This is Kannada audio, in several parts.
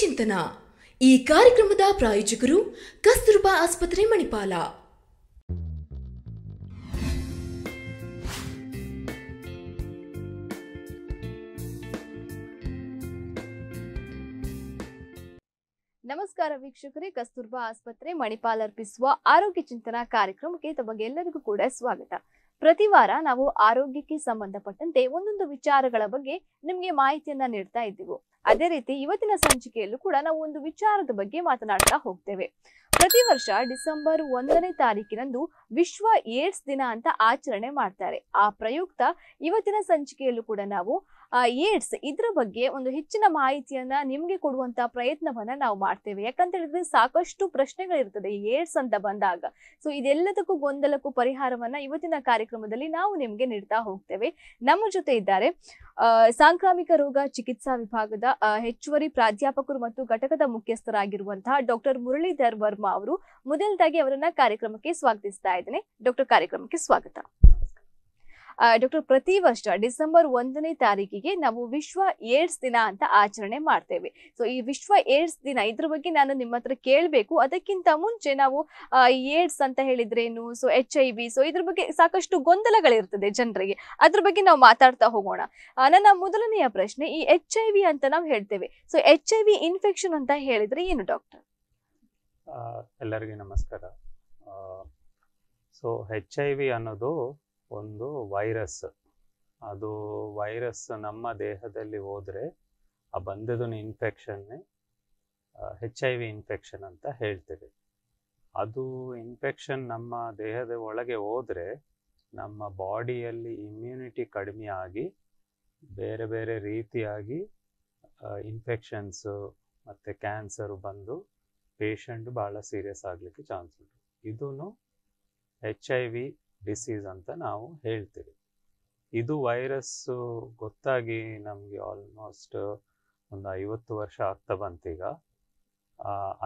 Chinthana. ಈ ಕಾರ್ಯಕ್ರಮದ ಪ್ರಾಯೋಜಕರು ಕಸ್ತೂರ್ಬಾ ಆಸ್ಪತ್ರೆ ಮಣಿಪಾಲ. ನಮಸ್ಕಾರ ವೀಕ್ಷಕರೇ, ಕಸ್ತೂರ್ಬಾ ಆಸ್ಪತ್ರೆ ಮಣಿಪಾಲ್ ಅರ್ಪಿಸುವ ಆರೋಗ್ಯ ಚಿಂತನಾ ಕಾರ್ಯಕ್ರಮಕ್ಕೆ ತಮಗೆಲ್ಲರಿಗೂ ಕೂಡ ಸ್ವಾಗತ. ಪ್ರತಿ ವಾರ ನಾವು ಆರೋಗ್ಯಕ್ಕೆ ಸಂಬಂಧಪಟ್ಟಂತೆ ಒಂದೊಂದು ವಿಚಾರಗಳ ಬಗ್ಗೆ ನಿಮಗೆ ಮಾಹಿತಿಯನ್ನ ನೀಡ್ತಾ ಇದ್ದೀವಿ. ಅದೇ ರೀತಿ ಇವತ್ತಿನ ಸಂಚಿಕೆಯಲ್ಲೂ ಕೂಡ ನಾವು ಒಂದು ವಿಚಾರದ ಬಗ್ಗೆ ಮಾತನಾಡ್ತಾ ಹೋಗ್ತೇವೆ. ಪ್ರತಿ ವರ್ಷ ಡಿಸೆಂಬರ್ 1 ವಿಶ್ವ ಏಡ್ಸ್ ದಿನ ಅಂತ ಆಚರಣೆ ಮಾಡ್ತಾರೆ. ಆ ಪ್ರಯುಕ್ತ ಇವತ್ತಿನ ಸಂಚಿಕೆಯಲ್ಲೂ ಕೂಡ ನಾವು ಏಡ್ಸ್ ಇದ್ರ ಬಗ್ಗೆ ಒಂದು ಹೆಚ್ಚಿನ ಮಾಹಿತಿಯನ್ನ ನಿಮ್ಗೆ ಕೊಡುವಂತ ಪ್ರಯತ್ನವನ್ನ ನಾವು ಮಾಡ್ತೇವೆ. ಯಾಕಂತ ಹೇಳಿದ್ರೆ ಸಾಕಷ್ಟು ಪ್ರಶ್ನೆಗಳಿರ್ತದೆ ಈ ಏಡ್ಸ್ ಅಂತ ಬಂದಾಗ. ಸೊ ಇದೆಲ್ಲದಕ್ಕೂ ಗೊಂದಲಕ್ಕೂ ಪರಿಹಾರವನ್ನ ಇವತ್ತಿನ ಕಾರ್ಯಕ್ರಮದಲ್ಲಿ ನಾವು ನಿಮ್ಗೆ ನೀಡ್ತಾ ಹೋಗ್ತೇವೆ. ನಮ್ಮ ಜೊತೆ ಇದ್ದಾರೆ ಸಾಂಕ್ರಾಮಿಕ ರೋಗ ಚಿಕಿತ್ಸಾ ವಿಭಾಗದ ಹೆಚ್ಚುವರಿ ಪ್ರಾಧ್ಯಾಪಕರು ಮತ್ತು ಘಟಕದ ಮುಖ್ಯಸ್ಥರಾಗಿರುವಂತಹ ಡಾಕ್ಟರ್ ಮುರಳೀಧರ್ ವರ್ಮಾ ಅವರು. ಮೊದಲದಾಗಿ ಅವರನ್ನ ಕಾರ್ಯಕ್ರಮಕ್ಕೆ ಸ್ವಾಗತಿಸ್ತಾ ಇದ್ದೇನೆ. ಡಾಕ್ಟರ್, ಕಾರ್ಯಕ್ರಮಕ್ಕೆ ಸ್ವಾಗತ. ಡಾಕ್ಟರ್, ಪ್ರತಿ ವರ್ಷ ಡಿಸೆಂಬರ್ 1 ನಾವು ವಿಶ್ವ ಏಡ್ಸ್ ದಿನ ಅಂತ ಆಚರಣೆ ಮಾಡ್ತೇವೆ. ಸೊ ಈ ವಿಶ್ವ ಏಡ್ಸ್ ದಿನ ಇದ್ರ ಬಗ್ಗೆ ನಾನು ನಿಮ್ಮ ಹತ್ರ ಕೇಳಬೇಕು. ಅದಕ್ಕಿಂತ ಮುಂಚೆ ನಾವು ಏಡ್ಸ್ ಅಂತ ಹೇಳಿದ್ರೇನು, ಸೊ HIV, ಸೊ ಇದ್ರ ಬಗ್ಗೆ ಸಾಕಷ್ಟು ಗೊಂದಲಗಳಿರ್ತದೆ ಜನರಿಗೆ, ಅದ್ರ ಬಗ್ಗೆ ನಾವು ಮಾತಾಡ್ತಾ ಹೋಗೋಣ. ನನ್ನ ಮೊದಲನೆಯ ಪ್ರಶ್ನೆ, ಈ HIV ಅಂತ ನಾವು ಹೇಳ್ತೇವೆ, ಸೊ HIV ಇನ್ಫೆಕ್ಷನ್ ಅಂತ ಹೇಳಿದ್ರೆ ಏನು ಡಾಕ್ಟರ್? ಎಲ್ಲರಿಗೂ ನಮಸ್ಕಾರ. ಸೊ HIV ಅನ್ನೋದು ಒಂದು ವೈರಸ್. ಅದು ವೈರಸ್ ನಮ್ಮ ದೇಹದಲ್ಲಿ ಹೋದರೆ ಆ ಬಂದದೊಂದು ಇನ್ಫೆಕ್ಷನ್ನೇ HIV ಇನ್ಫೆಕ್ಷನ್ ಅಂತ ಹೇಳ್ತೇವೆ. ಅದು ಇನ್ಫೆಕ್ಷನ್ ನಮ್ಮ ದೇಹದ ಒಳಗೆ ಹೋದರೆ ನಮ್ಮ ಬಾಡಿಯಲ್ಲಿ ಇಮ್ಯುನಿಟಿ ಕಡಿಮೆ ಆಗಿ ಬೇರೆ ಬೇರೆ ರೀತಿಯಾಗಿ ಇನ್ಫೆಕ್ಷನ್ಸು ಮತ್ತು ಕ್ಯಾನ್ಸರು ಬಂದು ಪೇಷಂಟ್ ಭಾಳ ಸೀರಿಯಸ್ ಆಗಲಿಕ್ಕೆ ಚಾನ್ಸ್ ಉಂಟು. ಇದೂ HIV ಡಿಸೀಸ್ ಅಂತ ನಾವು ಹೇಳ್ತೀವಿ. ಇದು ವೈರಸ್ಸು ಗೊತ್ತಾಗಿ ನಮಗೆ ಆಲ್ಮೋಸ್ಟ್ ಒಂದು 50 ವರ್ಷ ಆಗ್ತಾ ಬಂತೀಗ.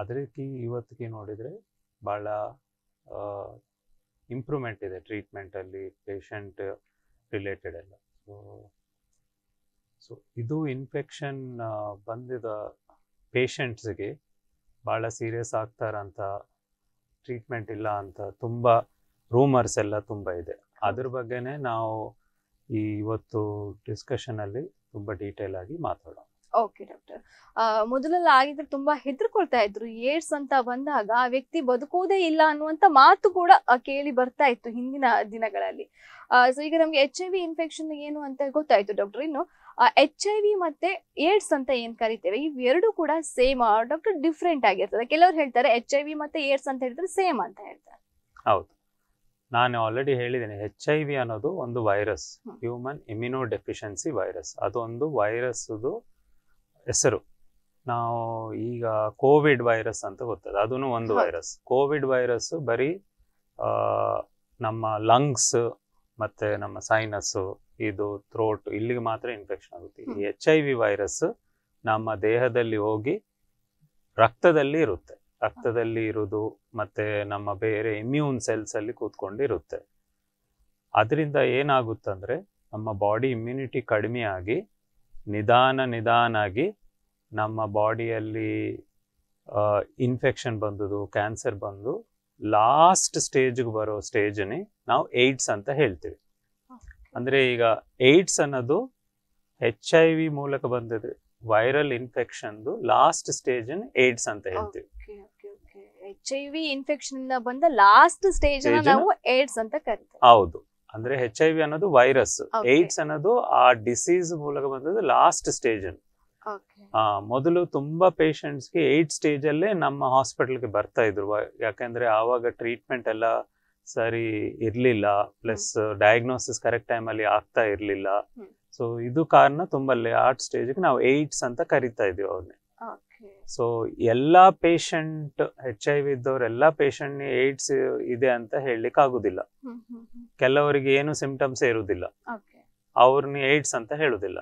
ಅದಕ್ಕೆ ಇವತ್ತಿಗೆ ನೋಡಿದರೆ ಭಾಳ ಇಂಪ್ರೂವ್ಮೆಂಟ್ ಇದೆ ಟ್ರೀಟ್ಮೆಂಟಲ್ಲಿ, ಪೇಷಂಟ್ ರಿಲೇಟೆಡ್ ಎಲ್ಲ. ಸೊ ಇದು ಇನ್ಫೆಕ್ಷನ್ ಬಂದಿದ ಪೇಷಂಟ್ಸ್ಗೆ ಭಾಳ ಸೀರಿಯಸ್ ಆಗ್ತಾರಂತ, ಟ್ರೀಟ್ಮೆಂಟ್ ಇಲ್ಲ ಅಂತ ತುಂಬ ರೂಮರ್ಸ್ ಎಲ್ಲ ತುಂಬ ಇದೆ. ಅದ್ರ ಬಗ್ಗೆನೇ ನಾವು ಈ ಇವತ್ತು ಡಿಸ್ಕಷನಲ್ಲಿ ತುಂಬ ಡೀಟೇಲ್ ಆಗಿ ಮಾತಾಡೋಣ. ಓಕೆ ಡಾಕ್ಟರ್, ಮೊದಲೆಲ್ಲ ಆಗಿದ್ರೆ ತುಂಬಾ ಹೆದರ್ಕೊಳ್ತಾ ಇದ್ರು. ಏಡ್ಸ್ ಅಂತ ಬಂದಾಗ ಆ ವ್ಯಕ್ತಿ ಬದುಕೋದೇ ಇಲ್ಲ ಅನ್ನುವಂತ ಮಾತು ಕೂಡ ಕೇಳಿ ಬರ್ತಾ ಇತ್ತು ಹಿಂದಿನ ದಿನಗಳಲ್ಲಿ. ಸೊ ಈಗ ನಮ್ಗೆ HIV ಇನ್ಫೆಕ್ಷನ್ ಏನು ಅಂತ ಗೊತ್ತಾಯ್ತು ಡಾಕ್ಟರ್. ಇನ್ನು HIV ಮತ್ತೆ ಏಡ್ಸ್ ಅಂತ ಏನ್ ಕರಿತೇವೆ, ಇವೆರಡು ಕೂಡ ಸೇಮ್ ಡಾಕ್ಟರ್, ಡಿಫ್ರೆಂಟ್ ಆಗಿರ್ತದೆ? ಕೆಲವರು ಹೇಳ್ತಾರೆ HIV ಮತ್ತೆ ಏಡ್ಸ್ ಅಂತ ಹೇಳಿದ್ರೆ ಸೇಮ್ ಅಂತ ಹೇಳ್ತಾರೆ. ಹೌದು, ನಾನು ಆಲ್ರೆಡಿ ಹೇಳಿದ್ದೇನೆ, HIV ಅನ್ನೋದು ಒಂದು virus, human immunodeficiency virus. ಅದೊಂದು ವೈರಸ್ದು ಹೆಸರು. ನಾವು ಈಗ ಕೋವಿಡ್ ವೈರಸ್ ಅಂತ ಗೊತ್ತದೆ, ಅದೂ ಒಂದು ವೈರಸ್. ಕೋವಿಡ್ ವೈರಸ್ಸು ಬರೀ ನಮ್ಮ ಲಂಗ್ಸ್ ಮತ್ತು ನಮ್ಮ ಸೈನಸ್ಸು, ಇದು ಥ್ರೋಟ್, ಇಲ್ಲಿಗೆ ಮಾತ್ರ ಇನ್ಫೆಕ್ಷನ್ ಆಗುತ್ತೆ. ಈ HIV ವೈರಸ್ ನಮ್ಮ ದೇಹದಲ್ಲಿ ಹೋಗಿ ರಕ್ತದಲ್ಲಿ ಇರುತ್ತೆ. ರಕ್ತದಲ್ಲಿ ಇರೋದು ಮತ್ತು ನಮ್ಮ ಬೇರೆ ಇಮ್ಯೂನ್ ಸೆಲ್ಸಲ್ಲಿ ಕೂತ್ಕೊಂಡಿರುತ್ತೆ. ಅದರಿಂದ ಏನಾಗುತ್ತಂದರೆ ನಮ್ಮ ಬಾಡಿ ಇಮ್ಯುನಿಟಿ ಕಡಿಮೆಯಾಗಿ ನಿಧಾನಾಗಿ ನಮ್ಮ ಬಾಡಿಯಲ್ಲಿ ಇನ್ಫೆಕ್ಷನ್ ಬಂದದು, ಕ್ಯಾನ್ಸರ್ ಬಂದು ಲಾಸ್ಟ್ ಸ್ಟೇಜ್ಗೆ ಬರೋ ಸ್ಟೇಜನ್ನೇ ನಾವು ಏಡ್ಸ್ ಅಂತ ಹೇಳ್ತೀವಿ. ಅಂದರೆ ಈಗ ಏಡ್ಸ್ ಅನ್ನೋದು HIV ಮೂಲಕ ಬಂದಿದೆ, ವೈರಲ್ ಇನ್ಫೆಕ್ಷನ್ದು ಲಾಸ್ಟ್ ಸ್ಟೇಜನ್ ಏಡ್ಸ್ ಅಂತ ಹೇಳ್ತೀವಿ. HIV ಇನ್ಫೆಕ್ಷನ್ ಬಂದ ಲಾಸ್ಟ್ ಸ್ಟೇಜ್ ನಾವು ಏಡ್ಸ್ ಅಂತ ಕರೀತೀವಿ. ಹೌದು, ಅಂದ್ರೆ HIV ಅನ್ನೋದು ವೈರಸ್, ಏಡ್ಸ್ ಅನ್ನೋದು ಆ ಡಿಸೀಸ್ ಮೂಲಕ ಬಂದದ್ದು ಲಾಸ್ಟ್ ಸ್ಟೇಜ್. ಮೊದಲು ತುಂಬಾ ಪೇಷಂಟ್ಸ್ಗೆ ಏಡ್ ಸ್ಟೇಜ್ ಅಲ್ಲೇ ನಮ್ಮ ಹಾಸ್ಪಿಟಲ್ಗೆ ಬರ್ತಾ ಇದ್ರು. ಯಾಕೆಂದ್ರೆ ಆವಾಗ ಟ್ರೀಟ್ಮೆಂಟ್ ಎಲ್ಲ ಸರಿ ಇರ್ಲಿಲ್ಲ, ಪ್ಲಸ್ ಡಯಾಗ್ನೋಸಿಸ್ ಕರೆಕ್ಟ್ ಟೈಮ್ ಅಲ್ಲಿ ಆಗ್ತಾ ಇರ್ಲಿಲ್ಲ. ಸೊ ಇದು ಕಾರಣ ತುಂಬಾ ಲಾಸ್ಟ್ ಸ್ಟೇಜ್ಗೆ ನಾವು ಏಡ್ಸ್ ಅಂತ ಕರಿತಾ ಇದೀವಿ ಅವ್ರನ್ನೇ. ಸೊ ಎಲ್ಲ ಪೇಷಂಟ್ HIV ಇದ್ದವ್ರು ಎಲ್ಲ ಪೇಷಂಟ್ ಏಡ್ಸ್ ಇದೆ ಅಂತ ಹೇಳಲಿಕ್ಕೆ ಆಗುದಿಲ್ಲ. ಕೆಲವರಿಗೆ ಏನು ಸಿಂಪ್ಟಮ್ಸ್ ಇರುವುದಿಲ್ಲ, ಅವ್ರನ್ನ ಏಡ್ಸ್ ಅಂತ ಹೇಳುದಿಲ್ಲ.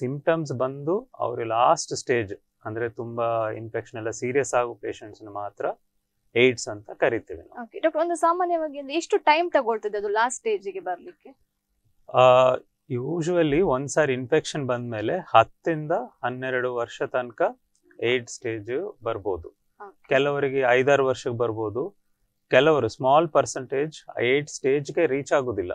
ಸಿಂಪ್ಟಮ್ಸ್ ಬಂದು ಅವ್ರ ಲಾಸ್ಟ್ ಸ್ಟೇಜ್ ಅಂದ್ರೆ ತುಂಬಾ ಇನ್ಫೆಕ್ಷನ್ ಎಲ್ಲ ಸೀರಿಯಸ್ ಆಗೋ ಪೇಷಂಟ್ಸ್ ಮಾತ್ರ ಏಡ್ಸ್ ಅಂತ ಕರಿತೀವಿ ನಾವು. ಒಂದು ಸಾಮಾನ್ಯವಾಗಿ ಎಷ್ಟು ಟೈಮ್ ತಗೊಳ್ತದೆ ಅದು ಲಾಸ್ಟ್ ಸ್ಟೇಜ್ಗೆ ಬರ್ಲಿಕ್ಕೆ? ಯೂಶುವಲಿ ಒಂದ್ಸಾರಿ ಇನ್ಫೆಕ್ಷನ್ ಬಂದಮೇಲೆ 10 ಇಂದ 12 ವರ್ಷ ತನಕ ಏಡ್ ಸ್ಟೇಜ್ ಬರ್ಬೋದು, ಕೆಲವರಿಗೆ 5-6 ವರ್ಷಕ್ಕೆ ಬರ್ಬೋದು, ಕೆಲವರು ಸ್ಮಾಲ್ ಪರ್ಸೆಂಟೇಜ್ ಏಡ್ ಸ್ಟೇಜ್ಗೆ ರೀಚ್ ಆಗುದಿಲ್ಲ.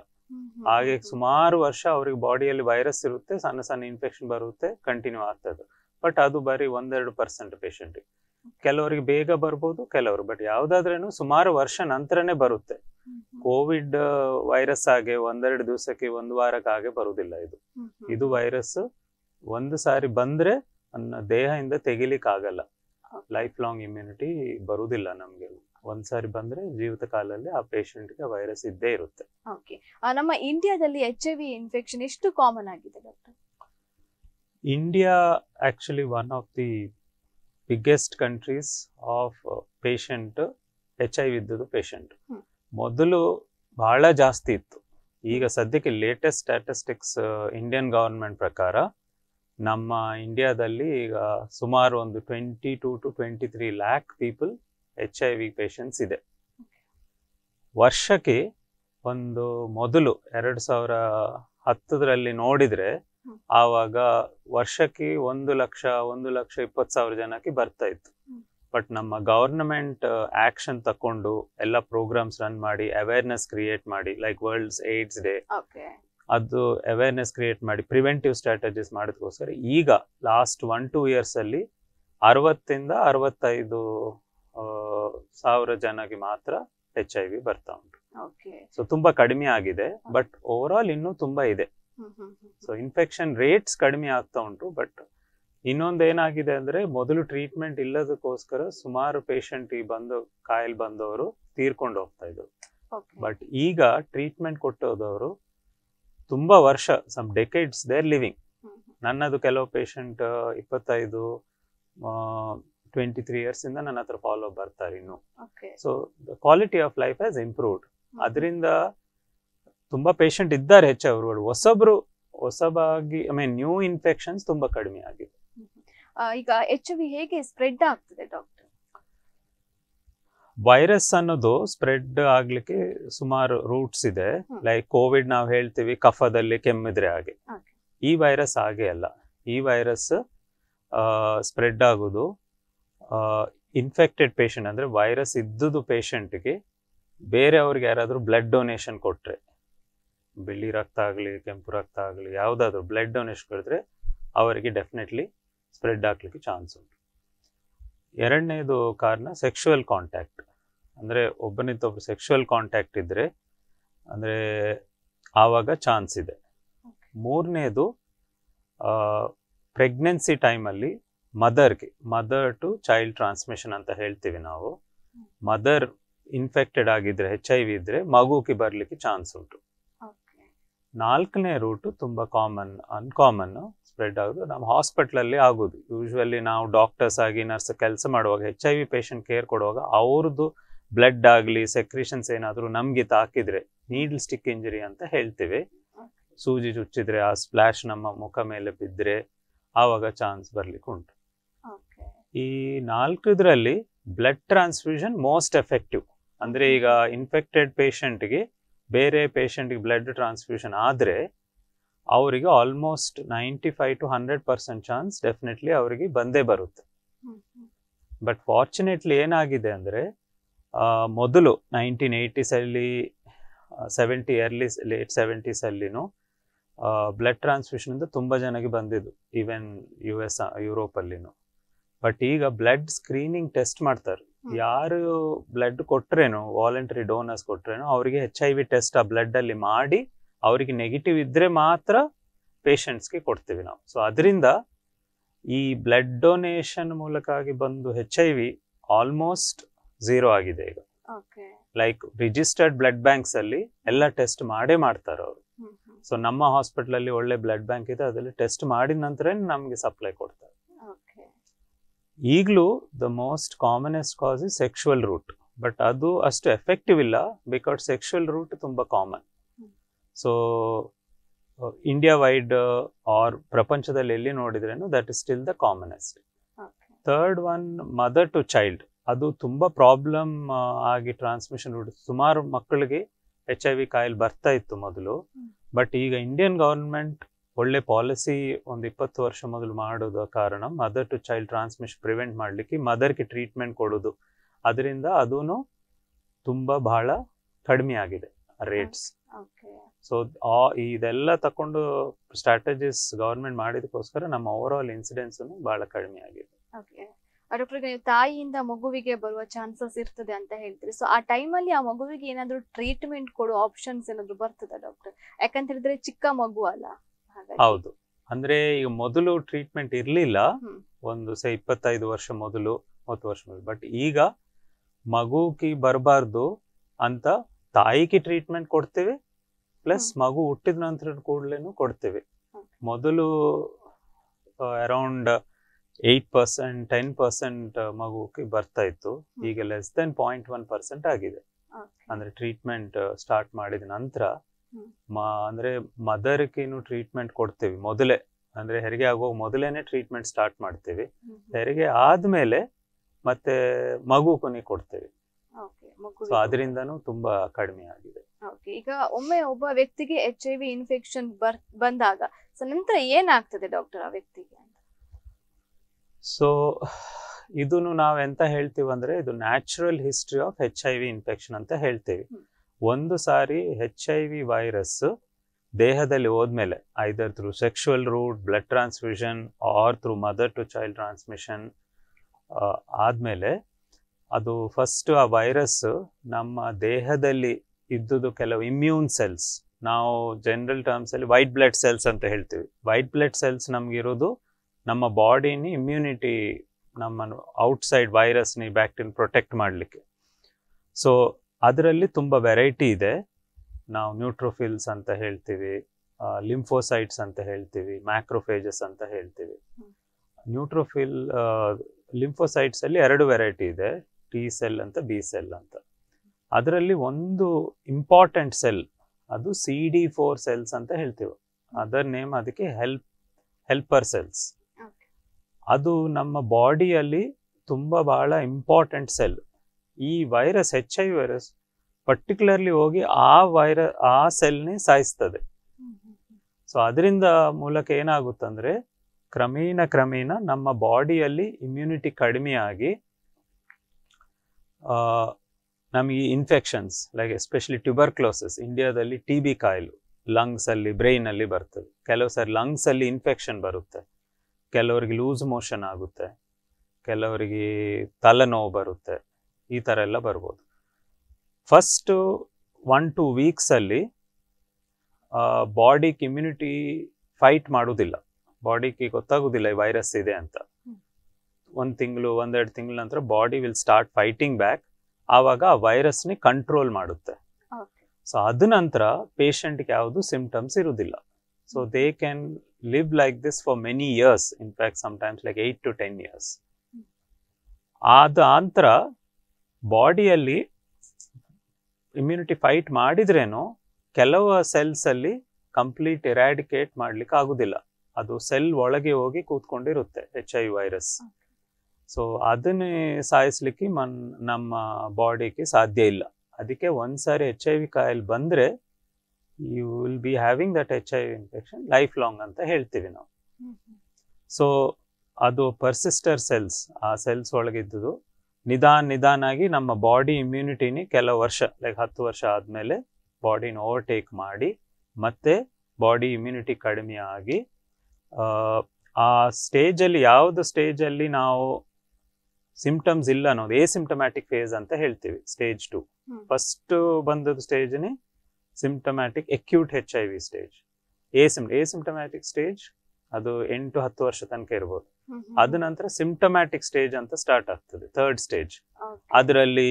ಹಾಗೆ ಸುಮಾರು ವರ್ಷ ಅವ್ರಿಗೆ ಬಾಡಿಯಲ್ಲಿ ವೈರಸ್ ಇರುತ್ತೆ, ಸಣ್ಣ ಸಣ್ಣ ಇನ್ಫೆಕ್ಷನ್ ಬರುತ್ತೆ, ಕಂಟಿನ್ಯೂ ಆಗ್ತದೆ. ಬಟ್ ಅದು ಬರೀ 1-2% ಪೇಷಂಟ್. ಕೆಲವರಿಗೆ ಬೇಗ ಬರ್ಬೋದು, ಕೆಲವರು, ಬಟ್ ಯಾವ್ದಾದ್ರೂ ಸುಮಾರು ವರ್ಷ ನಂತರನೇ ಬರುತ್ತೆ. ಕೋವಿಡ್ ವೈರಸ್ ಹಾಗೆ 1-2 ದಿವಸಕ್ಕೆ 1 ವಾರಕ್ಕೆ ಹಾಗೆ ಬರುವುದಿಲ್ಲ. ಇದು ಇದು ವೈರಸ್ ಒಂದು ಸಾರಿ ಬಂದ್ರೆ ದೇಹದಿಂದ ತೆಗಿಲಿಕ್ಕೆ ಆಗಲ್ಲ. ಲೈಫ್ ಲಾಂಗ್ ಇಮ್ಯುನಿಟಿ ಬರುವುದಿಲ್ಲ ನಮ್ಗೆ. ಒಂದ್ಸಾರಿ ಬಂದ್ರೆ ಜೀವಿತ ಕಾಲದಲ್ಲಿ ಆ ಪೇಷಂಟ್ ಗೆ ವೈರಸ್ ಇದ್ದೇ ಇರುತ್ತೆ. ನಮ್ಮ ಇಂಡಿಯಾದಲ್ಲಿ HIV ಇನ್ಫೆಕ್ಷನ್ ಎಷ್ಟು ಕಾಮನ್ ಆಗಿದೆ doctor? India actually one of the biggest countries of patient HIV ಇದ್ದದ್ದು. ಪೇಷಂಟ್ ಮೊದಲು ಬಹಳ ಜಾಸ್ತಿ ಇತ್ತು. ಈಗ ಸದ್ಯಕ್ಕೆ ಲೇಟೆಸ್ಟ್ ಸ್ಟ್ಯಾಟಿಸ್ಟಿಕ್ಸ್ ಇಂಡಿಯನ್ ಗವರ್ಮೆಂಟ್ ಪ್ರಕಾರ ನಮ್ಮ ಇಂಡಿಯಾದಲ್ಲಿ ಈಗ ಸುಮಾರು ಒಂದು 22 to 23 lakh ಪೀಪಲ್ HIV ಪೇಷಂಟ್ಸ್ ಇದೆ ವರ್ಷಕ್ಕೆ. ಒಂದು ಮೊದಲು 2010ರಲ್ಲಿ ನೋಡಿದ್ರೆ ಆವಾಗ ವರ್ಷಕ್ಕೆ 1,20,000 ಜನಕ್ಕೆ ಬರ್ತಾ ಇತ್ತು. ಬಟ್ ನಮ್ಮ ಗವರ್ನಮೆಂಟ್ ಆಕ್ಷನ್ ತಕೊಂಡು ಎಲ್ಲ ಪ್ರೋಗ್ರಾಮ್ಸ್ ರನ್ ಮಾಡಿ, ಅವೇರ್ನೆಸ್ ಕ್ರಿಯೇಟ್ ಮಾಡಿ, ಲೈಕ್ ವರ್ಲ್ಡ್ AIDS ಡೇ, ಅದು ಅವೇರ್ನೆಸ್ ಕ್ರಿಯೇಟ್ ಮಾಡಿ ಪ್ರಿವೆಂಟಿವ್ ಸ್ಟ್ರಾಟಜೀಸ್ ಮಾಡೋದಕ್ಕೋಸ್ಕರ ಈಗ ಲಾಸ್ಟ್ 1-2 years ಅಲ್ಲಿ 60,000 to 65,000 ಜನಕ್ಕೆ ಮಾತ್ರ HIV ಬರ್ತಾ ಉಂಟು. ಸೊ ತುಂಬಾ ಕಡಿಮೆ ಆಗಿದೆ, ಬಟ್ ಓವರ್ ಆಲ್ ಇನ್ನೂ ತುಂಬಾ ಇದೆ. ಸೊ ಇನ್ಫೆಕ್ಷನ್ ರೇಟ್ಸ್ ಕಡಿಮೆ ಆಗ್ತಾ ಉಂಟು. ಬಟ್ ಇನ್ನೊಂದೇನಾಗಿದೆ ಅಂದ್ರೆ, ಮೊದಲು ಟ್ರೀಟ್ಮೆಂಟ್ ಇಲ್ಲದಕ್ಕೋಸ್ಕರ ಸುಮಾರು ಪೇಷಂಟ್ ಕಾಯಿಲ್ ಬಂದವರು ತೀರ್ಕೊಂಡು ಹೋಗ್ತಾ ಇದ್ರು. ಬಟ್ ಈಗ ಟ್ರೀಟ್ಮೆಂಟ್ ಕೊಟ್ಟೋದವರು ತುಂಬಾ ವರ್ಷ, some decades they are living. ನನ್ನದು ಕೆಲವು ಪೇಷಂಟ್ 25-23 years ಇಂದ ನನ್ನ ಹತ್ರ ಫಾಲೋ ಅಪ್ ಬರ್ತಾರೆ ಇನ್ನು. So the quality of life has improved. ಅದರಿಂದ ತುಂಬಾ ಪೇಷಂಟ್ ಇದ್ದಾರೆ ಹೆಚ್ಚವರು. ಹೊಸಬಾಗಿ ನ್ಯೂ ಇನ್ಫೆಕ್ಷನ್ಸ್ ತುಂಬಾ ಕಡಿಮೆ ಆಗಿದೆ. ಈಗ HIV ಹೇಗೆ ಸ್ಪ್ರೆಡ್ ಆಗ್ತದೆ ಡಾಕ್ಟರ್? ವೈರಸ್ ಅನ್ನೋದು ಸ್ಪ್ರೆಡ್ ಆಗ್ಲಿಕ್ಕೆ ಸುಮಾರು ರೂಟ್ಸ್ ಇದೆ. ಲೈಕ್ ಕೋವಿಡ್ ನಾವು ಹೇಳ್ತೀವಿ ಕಫದಲ್ಲಿ ಕೆಮ್ಮಿದ್ರೆ ಹಾಗೆ. ಈ ವೈರಸ್ ಹಾಗೆ ಅಲ್ಲ. ಈ ವೈರಸ್ ಸ್ಪ್ರೆಡ್ ಆಗೋದು ಇನ್ಫೆಕ್ಟೆಡ್ ಪೇಷಂಟ್, ಅಂದ್ರೆ ವೈರಸ್ ಇದ್ದುದು ಪೇಷಂಟ್ಗೆ ಬೇರೆಯವ್ರಿಗೆ ಯಾರಾದ್ರೂ ಬ್ಲಡ್ ಡೊನೇಷನ್ ಕೊಟ್ರೆ, ಬಿಳಿ ರಕ್ತ ಆಗಲಿ ಕೆಂಪು ರಕ್ತ ಆಗಲಿ ಯಾವುದಾದ್ರೂ ಬ್ಲಡ್ ಡೊನೇಷನ್ ಕೊಡಿದ್ರೆ ಅವರಿಗೆ ಡೆಫಿನೆಟ್ಲಿ ಸ್ಪ್ರೆಡ್ ಆಗ್ಲಿಕ್ಕೆ ಚಾನ್ಸ್ ಉಂಟು. 2ನೇದು ಕಾರಣ ಸೆಕ್ಷುವಲ್ ಕಾಂಟ್ಯಾಕ್ಟ್, ಅಂದರೆ ಒಬ್ಬನಿಂದ ಒಬ್ಬ ಸೆಕ್ಷುವಲ್ ಕಾಂಟ್ಯಾಕ್ಟ್ ಇದ್ರೆ ಅಂದರೆ ಆವಾಗ ಚಾನ್ಸ್ ಇದೆ. 3ನೇದು ಪ್ರೆಗ್ನೆನ್ಸಿ ಟೈಮಲ್ಲಿ ಮದರ್ಗೆ, ಮದರ್ ಟು ಚೈಲ್ಡ್ ಟ್ರಾನ್ಸ್ಮಿಷನ್ ಅಂತ ಹೇಳ್ತೀವಿ ನಾವು. ಮದರ್ ಇನ್ಫೆಕ್ಟೆಡ್ ಆಗಿದ್ರೆ HIV ಇದ್ರೆ ಮಗುಗೆ ಬರಲಿಕ್ಕೆ ಚಾನ್ಸ್ ಉಂಟು. 4ನೇ ರೂಟು ತುಂಬ ಕಾಮನ್, ಅನ್ಕಾಮನ್ ಸ್ಪ್ರೆಡ್ ಆಗೋದು ನಮ್ಮ ಹಾಸ್ಪಿಟ್ಲಲ್ಲಿ ಆಗೋದು. ಯೂಶ್ವಲಿ ನಾವು ಡಾಕ್ಟರ್ಸ್ ಆಗಿ ನರ್ಸ್ ಕೆಲಸ ಮಾಡುವಾಗ HIV ಪೇಷಂಟ್ ಕೇರ್ ಕೊಡುವಾಗ ಅವ್ರದ್ದು ಬ್ಲಡ್ ಆಗಲಿ ಸೆಕ್ರಿಷನ್ಸ್ ಏನಾದರೂ ನಮಗೆ ತಾಕಿದ್ರೆ ನೀಡ್ಲ್ ಸ್ಟಿಕ್ ಇಂಜುರಿ ಅಂತ ಹೇಳ್ತೀವಿ. ಸೂಜಿ ಚುಚ್ಚಿದ್ರೆ ಆ ಸ್ಪ್ಲಾಶ್ ನಮ್ಮ ಮುಖ ಮೇಲೆ ಬಿದ್ದರೆ ಆವಾಗ ಚಾನ್ಸ್ ಬರಲಿಕ್ಕೆ ಉಂಟು. ಈ 4ರಲ್ಲಿ ಬ್ಲಡ್ ಟ್ರಾನ್ಸ್ಫ್ಯೂಷನ್ ಮೋಸ್ಟ್ ಎಫೆಕ್ಟಿವ್. ಅಂದರೆ ಈಗ ಇನ್ಫೆಕ್ಟೆಡ್ ಪೇಷಂಟ್ಗೆ ಬೇರೆ ಪೇಷಂಟ್ಗೆ ಬ್ಲಡ್ ಟ್ರಾನ್ಸ್ಫ್ಯೂಷನ್ ಆದರೆ ಅವರಿಗೆ ಆಲ್ಮೋಸ್ಟ್ 95 to 100% ಚಾನ್ಸ್ ಡೆಫಿನೆಟ್ಲಿ ಅವರಿಗೆ ಬಂದೇ ಬರುತ್ತೆ. ಬಟ್ ಫಾರ್ಚುನೇಟ್ಲಿ ಏನಾಗಿದೆ ಅಂದರೆ, ಮೊದಲು 1980s ಅಲ್ಲಿ 70 early late 70s ಅಲ್ಲಿನೂ ಬ್ಲಡ್ ಟ್ರಾನ್ಸ್ಫ್ಯೂಷನಿಂದ ತುಂಬ ಜನಕ್ಕೆ ಬಂದಿದ್ದು, ಈವನ್ US ಯುರೋಪಲ್ಲಿನೂ. ಬಟ್ ಈಗ ಬ್ಲಡ್ ಸ್ಕ್ರೀನಿಂಗ್ ಟೆಸ್ಟ್ ಮಾಡ್ತಾರೆ. ಯಾರು ಬ್ಲಡ್ ಕೊಟ್ರೇನು, ವಾಲಂಟರಿ ಡೋನರ್ಸ್ ಕೊಟ್ರೇನು ಅವರಿಗೆ HIV ಟೆಸ್ಟ್ ಆ ಬ್ಲಡ್ ಅಲ್ಲಿ ಮಾಡಿ ಅವರಿಗೆ ನೆಗೆಟಿವ್ ಇದ್ರೆ ಮಾತ್ರ ಪೇಷಂಟ್ಸ್ಗೆ ಕೊಡ್ತೀವಿ ನಾವು. ಸೊ ಅದರಿಂದ ಈ ಬ್ಲಡ್ ಡೊನೇಷನ್ ಮೂಲಕ ಆಗಿ ಬಂದು HIV ಆಲ್ಮೋಸ್ಟ್ 0 ಆಗಿದೆ ಈಗ. ಲೈಕ್ ರಿಜಿಸ್ಟರ್ಡ್ ಬ್ಲಡ್ ಬ್ಯಾಂಕ್ಸ್ ಅಲ್ಲಿ ಎಲ್ಲ ಟೆಸ್ಟ್ ಮಾಡೇ ಮಾಡ್ತಾರೆ ಅವರು. ಸೊ ನಮ್ಮ ಹಾಸ್ಪಿಟಲ್ ಅಲ್ಲಿ ಒಳ್ಳೆ ಬ್ಲಡ್ ಬ್ಯಾಂಕ್ ಇದೆ, ಅದರಲ್ಲಿ ಟೆಸ್ಟ್ ಮಾಡಿದ ನಂತರ ನಮ್ಗೆ ಸಪ್ಲೈ ಕೊಡ್ತಾರೆ. ಈಗಲೂ the most commonest cause is sexual route. But ಅದು ಅಷ್ಟು ಎಫೆಕ್ಟಿವ್ ಇಲ್ಲ, ಬಿಕಾಸ್ ಸೆಕ್ಷುವಲ್ ರೂಟ್ ತುಂಬಾ common. So India wide or ಪ್ರಪಂಚದಲ್ಲಿ ಎಲ್ಲಿ ನೋಡಿದ್ರೇನು that is still the commonest. 3rd mother to child, ಅದು ತುಂಬಾ ಪ್ರಾಬ್ಲಮ್ ಆಗಿ ಟ್ರಾನ್ಸ್ಮಿಷನ್ ರೂಟ್. ಸುಮಾರು ಮಕ್ಕಳಿಗೆ HIV ಕಾಯಿಲ್ ಬರ್ತಾ ಇತ್ತು ಮೊದಲು. ಬಟ್ ಈಗ ಇಂಡಿಯನ್ ಗವರ್ಮೆಂಟ್ ಒಳ್ಳೆ ಪಾಲಿಸಿ ಒಂದು 20 ವರ್ಷ ಮೊದಲು ಮಾಡೋದ ಕಾರಣ mother to child transmission prevent ಮಾಡಲಿಕ್ಕೆ ಮದರ್ಗೆ ಟ್ರೀಟ್ಮೆಂಟ್ ಕೊಡೋದು, ಅದರಿಂದ ಅದೂ ತುಂಬಾ ಬಹಳ ಕಡಿಮೆ ಆಗಿದೆ ರೇಟ್ಸ್. ಸೊ ಇದೆಲ್ಲ ತಕೊಂಡು ಸ್ಟ್ರಾಟಜೀಸ್ ಗವರ್ಮೆಂಟ್ ಮಾಡಿದಕ್ಕೋಸ್ಕರ ನಮ್ಮ ಓವರ್ ಆಲ್ ಇನ್ಸಿಡೆನ್ಸ್ ಬಹಳ ಕಡಿಮೆ ಆಗಿದೆ. ಡಾಕ್ಟರ್, ನೀವು ತಾಯಿಯಿಂದ ಮಗುವಿಗೆ ಬರುವ ಚಾನ್ಸಸ್ ಇರ್ತದೆ ಅಂತ ಹೇಳ್ತೀರಿ. ಸೊ ಆ ಟೈಮಲ್ಲಿ ಆ ಮಗುವಿಗೆ ಏನಾದ್ರು ಟ್ರೀಟ್ಮೆಂಟ್ ಕೊಡೋ ಆಪ್ಷನ್ಸ್ ಏನಾದ್ರು ಬರ್ತದ ಡಾಕ್ಟರ್? ಯಾಕಂತ ಹೇಳಿದ್ರೆ ಚಿಕ್ಕ ಮಗು ಅಲ್ಲ. ಹೌದು, ಅಂದ್ರೆ ಈಗ ಮೊದಲು ಟ್ರೀಟ್ಮೆಂಟ್ ಇರ್ಲಿಲ್ಲ, ಒಂದು 25 ವರ್ಷ ಮೊದಲು, 30 ವರ್ಷ ಮೊದಲು. ಬಟ್ ಈಗ ಮಗುಗೆ ಬರಬಾರ್ದು ಅಂತ ತಾಯಿಗೆ ಟ್ರೀಟ್ಮೆಂಟ್ ಕೊಡ್ತೇವೆ, ಪ್ಲಸ್ ಮಗು ಹುಟ್ಟಿದ ನಂತರ ಕೂಡಲೇನು ಕೊಡ್ತೇವೆ. ಮೊದಲು ಅರೌಂಡ್ 8%, 10% ಮಗುಗೆ ಬರ್ತಾ ಇತ್ತು, ಈಗ ಲೆಸ್ ದೆನ್ 0.1% ಆಗಿದೆ. ಅಂದ್ರೆ ಟ್ರೀಟ್ಮೆಂಟ್ ಸ್ಟಾರ್ಟ್ ಮಾಡಿದ ನಂತರ ಅಂದ್ರೆ ಮದರ್ಗೇನು ಟ್ರೀಟ್ಮೆಂಟ್ ಕೊಡ್ತೇವೆ ಮೊದಲೇ, ಅಂದ್ರೆ ಹೆರಿಗೆ ಆಗೋ ಮೊದಲೇನೆ ಟ್ರೀಟ್ಮೆಂಟ್ ಸ್ಟಾರ್ಟ್ ಮಾಡ್ತೇವೆ. ಹೆರಿಗೆ ಆದ್ಮೇಲೆ ಮತ್ತೆ ಮಗುಗೂ ಕೊಡ್ತೇವೆ. ಸೊ ಅದರಿಂದನೂ ತುಂಬಾ ಕಡಿಮೆ ಆಗಿದೆ. ಈಗ ಒಮ್ಮೆ ಒಬ್ಬ ವ್ಯಕ್ತಿಗೆ HIV ಇನ್ಫೆಕ್ಷನ್ ಬಂದಾಗ ಸೊ ನಂತರ ಏನಾಗ್ತದೆ ಡಾಕ್ಟರ್ ಆ ವ್ಯಕ್ತಿಗೆ? ಸೊ ಇದನ್ನು ನಾವು ಎಂತ ಹೇಳ್ತೀವಿ ಅಂದ್ರೆ, ಇದು natural history of HIV infection ಅಂತ ಹೇಳ್ತೇವೆ. ಒಂದು ಸಾರಿ HIV ವೈರಸ್ ದೇಹದಲ್ಲಿ ಹೋದ್ಮೇಲೆ, either through sexual route, blood transfusion or through mother to child transmission ಆದ್ಮೇಲೆ, ಅದು ಫಸ್ಟ್ ಆ ವೈರಸ್ ನಮ್ಮ ದೇಹದಲ್ಲಿ ಇದ್ದುದು ಕೆಲವು ಇಮ್ಯೂನ್ ಸೆಲ್ಸ್, ನಾವು ಜನರಲ್ ಟರ್ಮ್ಸ್ ಅಲ್ಲಿ ವೈಟ್ ಬ್ಲಡ್ ಸೆಲ್ಸ್ ಅಂತ ಹೇಳ್ತೀವಿ. ವೈಟ್ ಬ್ಲಡ್ ಸೆಲ್ಸ್ ನಮ್ಗಿರೋದು ನಮ್ಮ ಬಾಡಿನ ಇಮ್ಯುನಿಟಿ, ನಮ್ಮನ್ನು ಔಟ್ಸೈಡ್ ವೈರಸ್ನ ಬ್ಯಾಕ್ಟೀರಿಯನ್ ಪ್ರೊಟೆಕ್ಟ್ ಮಾಡಲಿಕ್ಕೆ. ಸೊ ಅದರಲ್ಲಿ ತುಂಬ ವೆರೈಟಿ ಇದೆ. ನಾವು ನ್ಯೂಟ್ರೋಫಿಲ್ಸ್ ಅಂತ ಹೇಳ್ತೀವಿ, ಲಿಂಫೋಸೈಟ್ಸ್ ಅಂತ ಹೇಳ್ತೀವಿ, ಮ್ಯಾಕ್ರೋಫೇಜಸ್ ಅಂತ ಹೇಳ್ತೀವಿ. ನ್ಯೂಟ್ರೋಫಿಲ್ ಲಿಂಫೋಸೈಟ್ಸ್ ಅಲ್ಲಿ 2 ವೆರೈಟಿ ಇದೆ, ಟಿ ಸೆಲ್ ಅಂತ, ಬಿ ಸೆಲ್ ಅಂತ. ಅದರಲ್ಲಿ ಒಂದು ಇಂಪಾರ್ಟೆಂಟ್ ಸೆಲ್ ಅದು CD4 ಸೆಲ್ಸ್ ಅಂತ ಹೇಳ್ತೀವಿ. ಅದರ ನೇಮ್ ಅದಕ್ಕೆ ಹೆಲ್ಪರ್ ಸೆಲ್ಸ್. ಅದು ನಮ್ಮ ಬಾಡಿಯಲ್ಲಿ ತುಂಬ ಬಹಳ ಇಂಪಾರ್ಟೆಂಟ್ ಸೆಲ್. ಈ ವೈರಸ್ HIV ವೈರಸ್ ಪರ್ಟಿಕ್ಯುಲರ್ಲಿ ಹೋಗಿ ಆ ಸೆಲ್ನೇ ಸಾಯಿಸ್ತದೆ. ಸೊ ಅದರಿಂದ ಮೂಲಕ ಏನಾಗುತ್ತಂದ್ರೆ, ಕ್ರಮೇಣ ನಮ್ಮ ಬಾಡಿಯಲ್ಲಿ ಇಮ್ಯುನಿಟಿ ಕಡಿಮೆ ಆಗಿ ನಮಗೆ ಇನ್ಫೆಕ್ಷನ್ಸ್ ಲೈಕ್ ಎಸ್ಪೆಷಲಿ ಟ್ಯೂಬರ್ಕ್ಲೋಸಿಸ್, ಇಂಡಿಯಾದಲ್ಲಿ TB ಕಾಯಿಲೆ ಲಂಗ್ಸ್ ಅಲ್ಲಿ, ಬ್ರೈನ್ ಅಲ್ಲಿ ಬರ್ತದೆ. ಕೆಲವು ಸಾರಿ ಲಂಗ್ಸ್ ಅಲ್ಲಿ ಇನ್ಫೆಕ್ಷನ್ ಬರುತ್ತೆ, ಕೆಲವರಿಗೆ ಲೂಸ್ ಮೋಷನ್ ಆಗುತ್ತೆ, ಕೆಲವರಿಗೆ ತಲೆನೋವು ಬರುತ್ತೆ, ಈ ಥರ ಎಲ್ಲ ಬರ್ಬೋದು. ಫಸ್ಟ್ 1-2 ವೀಕ್ಸಲ್ಲಿ ಬಾಡಿಗೆ ಇಮ್ಯುನಿಟಿ ಫೈಟ್ ಮಾಡೋದಿಲ್ಲ, ಬಾಡಿಗೆ ಗೊತ್ತಾಗೋದಿಲ್ಲ ಈ ವೈರಸ್ ಇದೆ ಅಂತ. 1 ತಿಂಗಳು, 1-2 ತಿಂಗಳ ನಂತರ body will start fighting back. ಆವಾಗ ಆ ವೈರಸ್ನೇ ಕಂಟ್ರೋಲ್ ಮಾಡುತ್ತೆ. ಸೊ ಅದ ನಂತರ ಪೇಷಂಟ್ಗೆ ಯಾವುದು ಸಿಂಪ್ಟಮ್ಸ್ ಇರುವುದಿಲ್ಲ. So they can live like this for many years, in fact sometimes like 8 to 10 years. ಆದ ನಂತರ ಬಾಡಿಯಲ್ಲಿ ಇಮ್ಯುನಿಟಿ ಫೈಟ್ ಮಾಡಿದ್ರೇನು ಕೆಲವು ಸೆಲ್ಸ್ ಅಲ್ಲಿ ಕಂಪ್ಲೀಟ್ ಎರಾಡಿಕೇಟ್ ಮಾಡ್ಲಿಕ್ಕೆ ಆಗುದಿಲ್ಲ, ಅದು ಸೆಲ್ ಒಳಗೆ ಹೋಗಿ ಕೂತ್ಕೊಂಡಿರುತ್ತೆ HIV ವೈರಸ್. ಸೊ ಅದನ್ನೇ ಸಾಯಿಸ್ಲಿಕ್ಕೆ ನಮ್ಮ ಬಾಡಿಗೆ ಸಾಧ್ಯ ಇಲ್ಲ. ಅದಕ್ಕೆ ಒಂದ್ಸಾರಿ HIV ಕಾಯಿಲೆ ಬಂದ್ರೆ you will be having that HIV infection lifelong ಅಂತ ಹೇಳ್ತೀವಿ ನಾವು. ಸೊ ಅದು ಪರ್ಸಿಸ್ಟರ್ ಸೆಲ್ಸ್, ಆ ಸೆಲ್ಸ್ ಒಳಗಿದ್ದು ನಿಧಾನಾಗಿ ನಮ್ಮ ಬಾಡಿ ಇಮ್ಯುನಿಟಿನಿ ಕೆಲವು ವರ್ಷ ಲೈಕ್ 10 ವರ್ಷ ಆದಮೇಲೆ ಬಾಡಿನ ಓವರ್ಟೇಕ್ ಮಾಡಿ ಮತ್ತೆ ಬಾಡಿ ಇಮ್ಯುನಿಟಿ ಕಡಿಮೆ ಆಗಿ ಆ ಸ್ಟೇಜಲ್ಲಿ ಯಾವುದು ಸ್ಟೇಜಲ್ಲಿ ನಾವು ಸಿಂಪ್ಟಮ್ಸ್ ಇಲ್ಲ ಅನ್ನೋದು ಎಸಿಂಪ್ಟಮ್ಯಾಟಿಕ್ ಫೇಸ್ ಅಂತ ಹೇಳ್ತೀವಿ. ಸ್ಟೇಜ್ 2 ಫಸ್ಟ್ ಬಂದದ್ದು ಸ್ಟೇಜ್ನೇ symptomatic acute HIV stage. Asymptomatic stage ಅದು 8 to 10 ವರ್ಷ ತನಕ ಇರ್ಬೋದು. ಅದ ನಂತರ ಸಿಂಪ್ಟಮ್ಯಾಟಿಕ್ ಸ್ಟೇಜ್ ಅಂತ ಸ್ಟಾರ್ಟ್ ಆಗ್ತದೆ, 3rd ಸ್ಟೇಜ್. ಅದರಲ್ಲಿ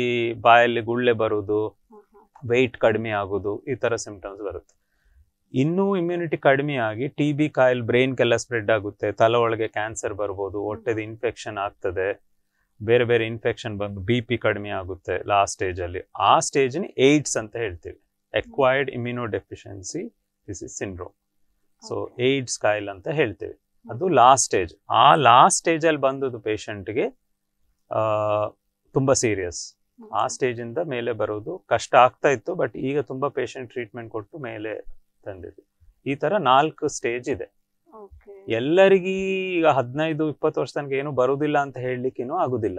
ಬಾಯಲ್ಲಿ ಗುಳ್ಳೆ ಬರುವುದು, ವೆಯ್ಟ್ ಕಡಿಮೆ ಆಗೋದು, ಈ ತರ ಸಿಂಪ್ಟಮ್ಸ್ ಬರುತ್ತೆ. ಇನ್ನೂ ಇಮ್ಯುನಿಟಿ ಕಡಿಮೆ ಆಗಿ TB ಕಾಯಿಲ್ ಬ್ರೈನ್ಗೆಲ್ಲ ಸ್ಪ್ರೆಡ್ ಆಗುತ್ತೆ, ತಲೆ ಒಳಗೆ ಕ್ಯಾನ್ಸರ್ ಬರ್ಬೋದು, ಹೊಟ್ಟೆದ ಇನ್ಫೆಕ್ಷನ್ ಆಗ್ತದೆ, ಬೇರೆ ಬೇರೆ ಇನ್ಫೆಕ್ಷನ್ ಬಂದು BP ಕಡಿಮೆ ಆಗುತ್ತೆ ಲಾಸ್ಟ್ ಸ್ಟೇಜ್ ಅಲ್ಲಿ. ಆ ಸ್ಟೇಜ್ AIDS ಅಂತ ಹೇಳ್ತೀವಿ, acquired immunodeficiency disease syndrome. So AIDS ಕಾಯಿಲ್ ಅಂತ ಹೇಳ್ತೇವೆ, ಅದು ಲಾಸ್ಟ್ ಸ್ಟೇಜ್. ಆ ಲಾಸ್ಟ್ ಸ್ಟೇಜ್ ಅಲ್ಲಿ ಬಂದದ್ದು ಪೇಷಂಟ್ಗೆ ತುಂಬಾ ಸೀರಿಯಸ್. ಆ ಸ್ಟೇಜ್ ಇಂದ ಮೇಲೆ ಬರೋದು ಕಷ್ಟ ಆಗ್ತಾ ಇತ್ತು, ಬಟ್ ಈಗ ತುಂಬಾ ಪೇಷಂಟ್ ಟ್ರೀಟ್ಮೆಂಟ್ ಕೊಟ್ಟು ಮೇಲೆ ತಂದಿದೆ. ಈ ತರ 4 ಸ್ಟೇಜ್ ಇದೆ. ಎಲ್ಲರಿಗೂ ಈಗ 15-20 ವರ್ಷ ತನಕ ಏನು ಬರುವುದಿಲ್ಲ ಅಂತ ಹೇಳಲಿಕ್ಕೇನು ಆಗುದಿಲ್ಲ.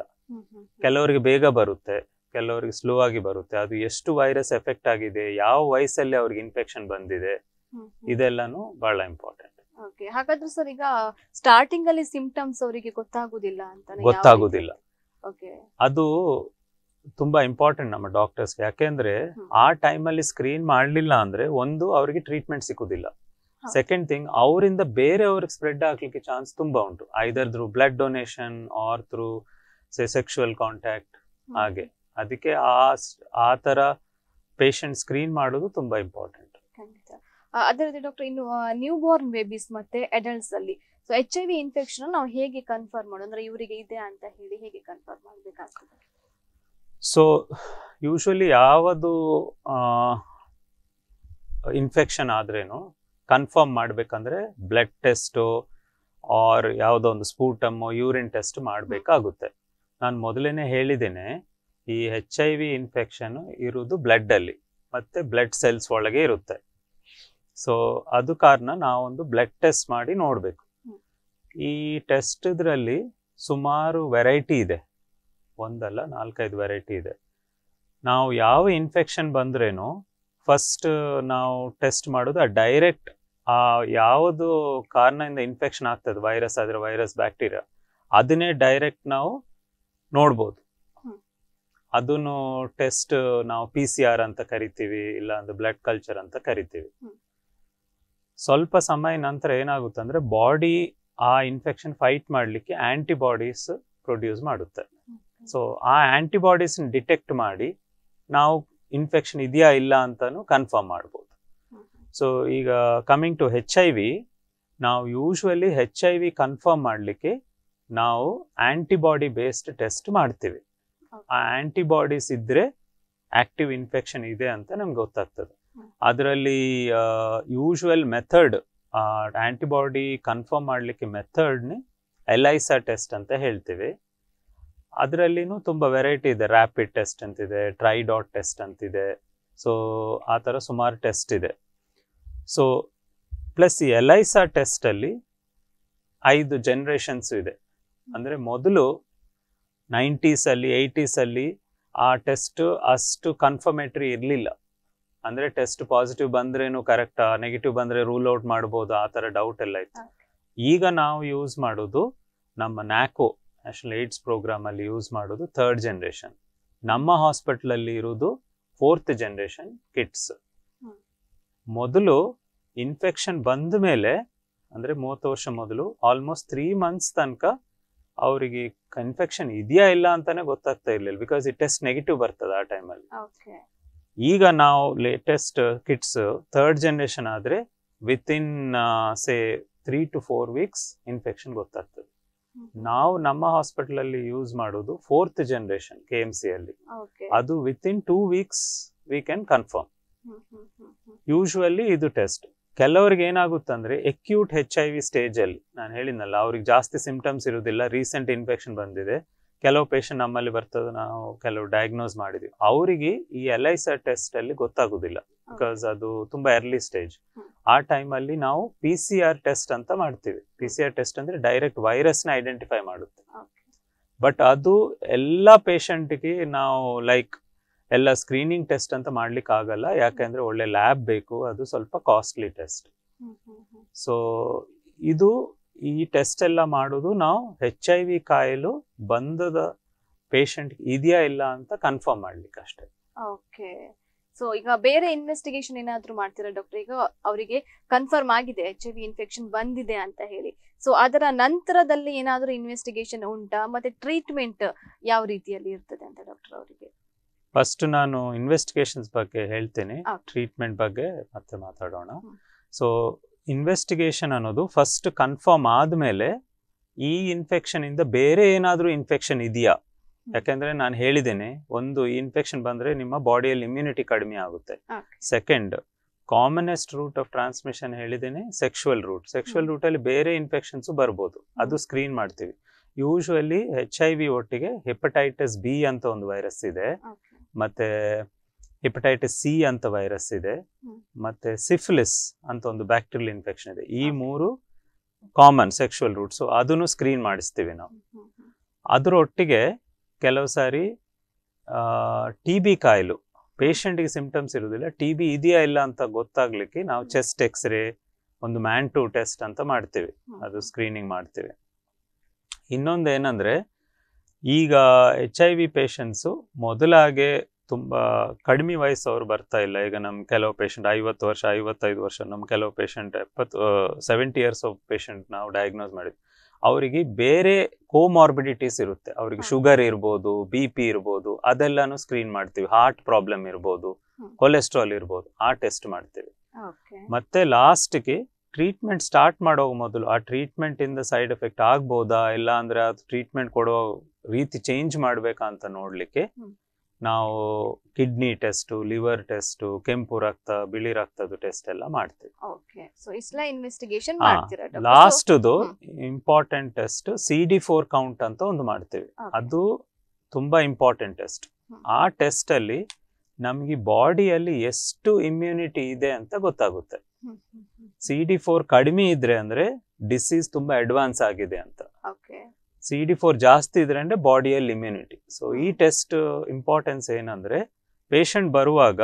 ಕೆಲವರಿಗೆ ಬೇಗ ಬರುತ್ತೆ, ಕೆಲವರಿಗೆ ಸ್ಲೋ ಆಗಿ ಬರುತ್ತೆ. ಅದು ಎಷ್ಟು ವೈರಸ್ ಎಫೆಕ್ಟ್ ಆಗಿದೆ, ಯಾವ ವಯಸ್ಸಲ್ಲಿ ಅವ್ರಿಗೆ ಇನ್ಫೆಕ್ಷನ್ ಬಂದಿದೆ, ಇದೆಲ್ಲಾನು ಬಹಳ ಇಂಪಾರ್ಟೆಂಟ್. ಹಾಗಾದ್ರೆ ಸರ್ ಈಗ ಸ್ಟಾರ್ಟಿಂಗ್ ಅಲ್ಲಿ ಸಿಂಪ್ಟಮ್ಸ್ ಅವರಿಗೆ ಗೊತ್ತಾಗುದಿಲ್ಲ ಅಂತ, ಗೊತ್ತಾಗುದಿಲ್ಲ. ಅದು ತುಂಬಾ ಇಂಪಾರ್ಟೆಂಟ್ ನಮ್ಮ ಡಾಕ್ಟರ್ಸ್. ಯಾಕೆಂದ್ರೆ ಆ ಟೈಮ್ ಅಲ್ಲಿ ಸ್ಕ್ರೀನ್ ಮಾಡ್ಲಿಲ್ಲ ಅಂದ್ರೆ ಒಂದು ಅವರಿಗೆ ಟ್ರೀಟ್ಮೆಂಟ್ ಸಿಕ್ಕುದಿಲ್ಲ, ಸೆಕೆಂಡ್ ಥಿಂಗ್ ಅವರಿಂದ ಬೇರೆ ಅವ್ರಿಗೆ ಸ್ಪ್ರೆಡ್ ಆಗ್ಲಿಕ್ಕೆ ಚಾನ್ಸ್ ತುಂಬಾ ಉಂಟು, either through blood donation or through sexual contact. ಹಾಗೆ ಅದಕ್ಕೆ ಆ ತರ ಪೇಷಂಟ್ ಸ್ಕ್ರೀನ್ ಮಾಡೋದು ತುಂಬಾ ಇಂಪಾರ್ಟೆಂಟ್. ಅದೇ ರೀತಿ ಡಾಕ್ಟರ್ ಇನ್ನು ನ್ಯೂ ಬಾರ್ನ್ ಬೇಬೀಸ್ ಮತ್ತೆ ಅಡಲ್ಟ್ಸ್ ಅಲ್ಲಿ ಸೊ HIV ಇನ್ಫೆಕ್ಷನ್ ನಾವು ಹೇಗೆ ಕನ್ಫರ್ಮ್ ಮಾಡೋದು, ಅಂದ್ರೆ ಇವರಿಗೆ ಇದೆ ಅಂತ ಹೇಳಿ ಹೇಗೆ ಕನ್ಫರ್ಮ್ ಮಾಡಬೇಕಾಗ್ತದೆ? ಸೊ ಯೂಶುವಲಿ ಯಾವುದು ಇನ್ಫೆಕ್ಷನ್ ಆದ್ರೇನು ಕನ್ಫರ್ಮ್ ಮಾಡ್ಬೇಕಂದ್ರೆ ಬ್ಲಡ್ ಟೆಸ್ಟು ಆರ್ ಯಾವುದೋ ಒಂದು ಸ್ಪೂಟಮ್ಮು ಯೂರಿನ್ ಟೆಸ್ಟ್ ಮಾಡಬೇಕಾಗುತ್ತೆ. ನಾನು ಮೊದಲೇನೆ ಹೇಳಿದ್ದೇನೆ, ಈ HIV ಇನ್ಫೆಕ್ಷನ್ ಇರುವುದು ಬ್ಲಡ್ ಅಲ್ಲಿ ಮತ್ತೆ ಬ್ಲಡ್ ಸೆಲ್ಸ್ ಒಳಗೆ ಇರುತ್ತೆ. ಸೊ ಅದು ಕಾರಣ ನಾವೊಂದು ಬ್ಲಡ್ ಟೆಸ್ಟ್ ಮಾಡಿ ನೋಡಬೇಕು. ಈ ಟೆಸ್ಟ್ ಇದರಲ್ಲಿ ಸುಮಾರು ವೆರೈಟಿ ಇದೆ, ಒಂದಲ್ಲ 4-5 ವೆರೈಟಿ ಇದೆ. ನಾವು ಯಾವ ಇನ್ಫೆಕ್ಷನ್ ಬಂದ್ರೇನು ಫಸ್ಟ್ ನಾವು ಟೆಸ್ಟ್ ಮಾಡೋದು ಆ ಡೈರೆಕ್ಟ್ ಆ ಯಾವುದು ಕಾರಣದಿಂದ ಇನ್ಫೆಕ್ಷನ್ ಆಗ್ತದೆ, ವೈರಸ್ ಆದರೆ ವೈರಸ್, ಬ್ಯಾಕ್ಟೀರಿಯಾ, ಅದನ್ನೇ ಡೈರೆಕ್ಟ್ ನಾವು ನೋಡ್ಬೋದು. ಅದನ್ನು ಟೆಸ್ಟ್ ನಾವು PCR ಅಂತ ಕರಿತೀವಿ, ಇಲ್ಲ ಅಂದ್ರೆ ಬ್ಲಡ್ ಕಲ್ಚರ್ ಅಂತ ಕರಿತೀವಿ. ಸ್ವಲ್ಪ ಸಮಯ ನಂತರ ಏನಾಗುತ್ತೆ ಅಂದ್ರೆ ಬಾಡಿ ಆ ಇನ್ಫೆಕ್ಷನ್ ಫೈಟ್ ಮಾಡಲಿಕ್ಕೆ ಆಂಟಿಬಾಡೀಸ್ ಪ್ರೊಡ್ಯೂಸ್ ಮಾಡುತ್ತೆ. ಸೊ ಆ ಆಂಟಿಬಾಡೀಸ್ ಡಿಟೆಕ್ಟ್ ಮಾಡಿ ನಾವು ಇನ್ಫೆಕ್ಷನ್ ಇದೆಯಾ ಇಲ್ಲ ಅಂತಾನು ಕನ್ಫರ್ಮ್ ಮಾಡ್ಬೋದು. ಸೊ ಈಗ ಕಮಿಂಗ್ ಟು HIV, ನಾವು ಯೂಶುವಲಿ HIV ಕನ್ಫರ್ಮ್ ಮಾಡಲಿಕ್ಕೆ ನಾವು ಆಂಟಿಬಾಡಿ ಬೇಸ್ಡ್ ಟೆಸ್ಟ್ ಮಾಡ್ತೀವಿ. ಆ ಆಂಟಿಬಾಡೀಸ್ ಇದ್ರೆ ಆಕ್ಟಿವ್ ಇನ್ಫೆಕ್ಷನ್ ಇದೆ ಅಂತ ನಮ್ಗೆ ಗೊತ್ತಾಗ್ತದೆ. ಅದರಲ್ಲಿ ಯೂಶುವಲ್ ಮೆಥಡ್ ಆಂಟಿಬಾಡಿ ಕನ್ಫರ್ಮ್ ಮಾಡಲಿಕ್ಕೆ ಮೆಥಡ್ನೇ ELISA ಟೆಸ್ಟ್ ಅಂತ ಹೇಳ್ತೀವಿ. ಅದರಲ್ಲಿನೂ ತುಂಬ ವೆರೈಟಿ ಇದೆ, ರ್ಯಾಪಿಡ್ ಟೆಸ್ಟ್ ಅಂತಿದೆ, ಟ್ರೈ ಡಾಟ್ ಟೆಸ್ಟ್ ಅಂತಿದೆ. ಸೊ ಆ ಥರ ಸುಮಾರು ಟೆಸ್ಟ್ ಇದೆ. ಸೊ ಪ್ಲಸ್ ಈ ELISA ಟೆಸ್ಟಲ್ಲಿ 5 ಜನ್ರೇಷನ್ಸು ಇದೆ. ಅಂದರೆ ಮೊದಲು 90s ಅಲ್ಲಿ 80s ಅಲ್ಲಿ ಆ ಟೆಸ್ಟ್ ಅಷ್ಟು ಕನ್ಫರ್ಮೇಟ್ರಿ ಇರಲಿಲ್ಲ. ಅಂದರೆ ಟೆಸ್ಟ್ ಪಾಸಿಟಿವ್ ಬಂದ್ರೇನು ಕರೆಕ್ಟಾ, ನೆಗೆಟಿವ್ ಬಂದರೆ ರೂಲ್ ಔಟ್ ಮಾಡ್ಬೋದು, ಆ ಥರ ಡೌಟ್ ಎಲ್ಲ ಇತ್ತು. ಈಗ ನಾವು ಯೂಸ್ ಮಾಡೋದು ನಮ್ಮ NACO, ನ್ಯಾಷನಲ್ AIDS ಪ್ರೋಗ್ರಾಮ್ ಅಲ್ಲಿ ಯೂಸ್ ಮಾಡೋದು 3rd ಜನರೇಷನ್. ನಮ್ಮ ಹಾಸ್ಪಿಟಲ್ ಅಲ್ಲಿ ಇರೋದು 4th ಜನರೇಷನ್ ಕಿಟ್ಸ್. ಮೊದಲು ಇನ್ಫೆಕ್ಷನ್ ಬಂದ ಮೇಲೆ ಅಂದರೆ 30 ವರ್ಷ ಮೊದಲು ಆಲ್ಮೋಸ್ಟ್ 3 months ತನಕ ಅವರಿಗೆ ಇನ್ಫೆಕ್ಷನ್ ಇದೆಯಾ ಇಲ್ಲ ಅಂತಾನೆ ಗೊತ್ತಾಗ್ತಾ ಇರಲಿಲ್ಲ, ಬಿಕಾಸ್ ಈ ಟೆಸ್ಟ್ ನೆಗೆಟಿವ್ ಬರ್ತದೆ ಆ ಟೈಮಲ್ಲಿ. ಈಗ ನಾವು ಲೇಟೆಸ್ಟ್ ಕಿಟ್ಸ್ 3rd ಜನರೇಷನ್ ಆದರೆ ವಿತಿನ್ ಸೇ 3 to 4 weeks ಇನ್ಫೆಕ್ಷನ್ ಗೊತ್ತಾಗ್ತದೆ. ನಾವು ನಮ್ಮ ಹಾಸ್ಪಿಟಲ್ ಅಲ್ಲಿ ಯೂಸ್ ಮಾಡೋದು 4th ಜನರೇಷನ್ KMC ಅಲ್ಲಿ, ಅದು within 2 weeks we can confirm usually ಇದು ಟೆಸ್ಟ್. ಕೆಲವ್ರಿಗೆ ಏನಾಗುತ್ತಂದ್ರೆ ಎಕ್ಯೂಟ್ HIV ಸ್ಟೇಜ್ ಅಲ್ಲಿ ನಾನು ಹೇಳಿದ್ನಲ್ಲ, ಅವ್ರಿಗೆ ಜಾಸ್ತಿ ಸಿಂಪ್ಟಮ್ಸ್ ಇರುವುದಿಲ್ಲ, ರೀಸೆಂಟ್ ಇನ್ಫೆಕ್ಷನ್ ಬಂದಿದೆ, ಕೆಲವು ಪೇಷಂಟ್ ನಮ್ಮಲ್ಲಿ ಬರ್ತದೆ, ನಾವು ಕೆಲವು ಡಯಾಗ್ನೋಸ್ ಮಾಡಿದ್ವಿ, ಅವರಿಗೆ ಈ ELISA ಟೆಸ್ಟ್ ಅಲ್ಲಿ ಗೊತ್ತಾಗುದಿಲ್ಲ ಬಿಕಾಸ್ ಅದು ತುಂಬಾ ಎರ್ಲಿ ಸ್ಟೇಜ್. ಆ ಟೈಮ್ ಅಲ್ಲಿ ನಾವು PCR ಟೆಸ್ಟ್ ಅಂತ ಮಾಡ್ತೀವಿ. PCR ಟೆಸ್ಟ್ ಅಂದ್ರೆ ಡೈರೆಕ್ಟ್ ವೈರಸ್ನ ಐಡೆಂಟಿಫೈ ಮಾಡುತ್ತೆ. ಬಟ್ ಅದು ಎಲ್ಲ ಪೇಷಂಟ್ಗೆ ನಾವು ಲೈಕ್ ಎಲ್ಲ ಸ್ಕ್ರೀನಿಂಗ್ ಟೆಸ್ಟ್ ಅಂತ ಮಾಡ್ಲಿಕ್ಕೆ ಆಗಲ್ಲ, ಯಾಕೆಂದ್ರೆ ಒಳ್ಳೆ ಲ್ಯಾಬ್ ಬೇಕು, ಅದು ಸ್ವಲ್ಪ ಕಾಸ್ಟ್ಲಿ ಟೆಸ್ಟ್. ಸೊ ಇದು ಈ ಟೆಸ್ಟ್ ಎಲ್ಲ ಮಾಡೋದು ನಾವು HIV ಕಾಯಿಲು ಬಂದದ ಪೇಷಂಟ್ ಇದೆಯಾ ಇಲ್ಲ ಅಂತ ಕನ್ಫರ್ಮ್ ಮಾಡ್ಲಿಕ್ಕೆ ಅಷ್ಟೇ. ಓಕೆ, ಸೊ ಈಗ ಬೇರೆ ಇನ್ವೆಸ್ಟಿಗೇಷನ್ ಏನಾದ್ರು ಮಾಡ್ತೀರಾ ಡಾಕ್ಟರ್? ಈಗ ಅವರಿಗೆ ಕನ್ಫರ್ಮ್ ಆಗಿದೆ HIV ಇನ್ಫೆಕ್ಷನ್ ಬಂದಿದೆ ಅಂತ ಹೇಳಿ, ಸೊ ಅದರ ನಂತರದಲ್ಲಿ ಏನಾದ್ರೂ ಇನ್ವೆಸ್ಟಿಗೇಷನ್ ಉಂಟಾ, ಮತ್ತೆ ಟ್ರೀಟ್ಮೆಂಟ್ ಯಾವ ರೀತಿಯಲ್ಲಿ ಇರ್ತದೆ ಅಂತ ಡಾಕ್ಟರ್ ಅವರಿಗೆ? ಫಸ್ಟ್ ನಾನು ಇನ್ವೆಸ್ಟಿಗೇಷನ್ಸ್ ಬಗ್ಗೆ ಹೇಳ್ತೇನೆ, ಟ್ರೀಟ್ಮೆಂಟ್ ಬಗ್ಗೆ ಮತ್ತೆ ಮಾತಾಡೋಣ. ಸೊ ಇನ್ವೆಸ್ಟಿಗೇಷನ್ ಅನ್ನೋದು ಫಸ್ಟ್ ಕನ್ಫರ್ಮ್ ಆದಮೇಲೆ ಈ ಇನ್ಫೆಕ್ಷನ್ ಇಂದ ಬೇರೆ ಏನಾದರೂ ಇನ್ಫೆಕ್ಷನ್ ಇದೆಯಾ, ಯಾಕೆಂದ್ರೆ ನಾನು ಹೇಳಿದ್ದೇನೆ ಒಂದು ಇನ್ಫೆಕ್ಷನ್ ಬಂದ್ರೆ ನಿಮ್ಮ ಬಾಡಿಯಲ್ಲಿ ಇಮ್ಯುನಿಟಿ ಕಡಿಮೆ ಆಗುತ್ತೆ. Second, commonest route of transmission ಹೇಳಿದ್ದೇನೆ ಸೆಕ್ಷುವಲ್ ರೂಟ್. ಸೆಕ್ಷುವಲ್ ರೂಟ್ ಅಲ್ಲಿ ಬೇರೆ ಇನ್ಫೆಕ್ಷನ್ಸ್ ಬರ್ಬೋದು, ಅದು ಸ್ಕ್ರೀನ್ ಮಾಡ್ತೀವಿ. ಯೂಶುವಲಿ HIV ಒಟ್ಟಿಗೆ ಹೆಪಟೈಟಿಸ್ B ಅಂತ ಒಂದು ವೈರಸ್ ಇದೆ, ಮತ್ತೆ ಹೆಪಟೈಟಿಸ್ ಸಿ ಅಂತ ವೈರಸ್ ಇದೆ, ಮತ್ತೆ ಸಿಫಿಲಿಸ್ ಅಂತ ಒಂದು ಬ್ಯಾಕ್ಟೀರಿಯಲ್ ಇನ್ಫೆಕ್ಷನ್ ಇದೆ. ಈ ಮೂರು ಕಾಮನ್ ಸೆಕ್ಷುವಲ್ ರೂಟ್ಸ್. ಅದನ್ನು ಸ್ಕ್ರೀನ್ ಮಾಡಿಸ್ತೀವಿ ನಾವು. ಅದರೊಟ್ಟಿಗೆ ಕೆಲವು ಸಾರಿ ಟಿ ಬಿ ಕಾಯಿಲು, ಪೇಷಂಟ್ಗೆ ಸಿಂಪ್ಟಮ್ಸ್ ಇರೋದಿಲ್ಲ, ಟಿ ಬಿ ಇದೆಯಾ ಇಲ್ಲ ಅಂತ ಗೊತ್ತಾಗ್ಲಿಕ್ಕೆ ನಾವು ಚೆಸ್ಟ್ ಎಕ್ಸ್ರೇ, ಒಂದು ಮ್ಯಾನ್ ಟು ಟೆಸ್ಟ್ ಅಂತ ಮಾಡ್ತೀವಿ, ಅದು ಸ್ಕ್ರೀನಿಂಗ್ ಮಾಡ್ತೀವಿ. ಇನ್ನೊಂದು ಏನಂದರೆ, ಈಗ ಎಚ್ ಐ ವಿ ಪೇಷಂಟ್ಸು ಮೊದಲಾಗೆ ತುಂಬ ಕಡಿಮೆ ವಯಸ್ಸವ್ರು ಬರ್ತಾ ಇಲ್ಲ. ಈಗ ನಮ್ಮ ಕೆಲವು ಪೇಷಂಟ್ 50 ವರ್ಷ, 55 ವರ್ಷ, ನಮ್ಮ ಕೆಲವು ಪೇಷಂಟ್ 70 years ಆಫ್ ಪೇಷಂಟ್ ನಾವು ಡಯಾಗ್ನೋಸ್ ಮಾಡಿದ್ವಿ. ಅವರಿಗೆ ಬೇರೆ ಕೋಮಾರ್ಬಿಡಿಟೀಸ್ ಇರುತ್ತೆ, ಅವರಿಗೆ ಶುಗರ್ ಇರ್ಬೋದು, ಬಿ ಪಿ ಇರ್ಬೋದು, ಅದೆಲ್ಲಾನು ಸ್ಕ್ರೀನ್ ಮಾಡ್ತೀವಿ. ಹಾರ್ಟ್ ಪ್ರಾಬ್ಲಮ್ ಇರ್ಬೋದು, ಕೊಲೆಸ್ಟ್ರಾಲ್ ಇರ್ಬೋದು, ಆ ಟೆಸ್ಟ್ ಮಾಡ್ತೀವಿ. ಮತ್ತೆ ಲಾಸ್ಟ್ಗೆ ಟ್ರೀಟ್ಮೆಂಟ್ ಸ್ಟಾರ್ಟ್ ಮಾಡೋ ಮೊದಲು ಆ ಟ್ರೀಟ್ಮೆಂಟ್ ಇಂದ ಸೈಡ್ ಎಫೆಕ್ಟ್ ಆಗ್ಬೋದಾ ಇಲ್ಲ ಅಂದ್ರೆ ಅದು ಟ್ರೀಟ್ಮೆಂಟ್ ಕೊಡೋ ರೀತಿ ಚೇಂಜ್ ಮಾಡ್ಬೇಕಾ ಅಂತ ನೋಡ್ಲಿಕ್ಕೆ ನಾವು ಕಿಡ್ನಿ ಟೆಸ್ಟು, ಲಿವರ್ ಟೆಸ್ಟು, ಕೆಂಪು ರಕ್ತ, ಬಿಳಿ ರಕ್ತದ ಟೆಸ್ಟ್ ಎಲ್ಲ ಮಾಡ್ತೀವಿ. ಲಾಸ್ಟ್ದು ಇಂಪಾರ್ಟೆಂಟ್ ಟೆಸ್ಟ್ CD4 ಕೌಂಟ್ ಅಂತ ಒಂದು ಮಾಡ್ತೀವಿ. ಅದು ತುಂಬಾ ಇಂಪಾರ್ಟೆಂಟ್ ಟೆಸ್ಟ್. ಆ ಟೆಸ್ಟ್ ಅಲ್ಲಿ ನಮ್ಗೆ ಬಾಡಿಯಲ್ಲಿ ಎಷ್ಟು ಇಮ್ಯುನಿಟಿ ಇದೆ ಅಂತ ಗೊತ್ತಾಗುತ್ತೆ. CD4 ಕಡಿಮೆ ಇದ್ರೆ ಅಂದ್ರೆ ಡಿಸೀಸ್ ತುಂಬಾ ಅಡ್ವಾನ್ಸ್ ಆಗಿದೆ ಅಂತ, CD4 ಜಾಸ್ತಿ ಇದ್ರೆ ಅಂದರೆ ಬಾಡಿಯಲ್ಲಿ ಇಮ್ಯುನಿಟಿ. ಸೊ ಈ ಟೆಸ್ಟ್ ಇಂಪಾರ್ಟೆನ್ಸ್ ಏನಂದರೆ, ಪೇಷಂಟ್ ಬರುವಾಗ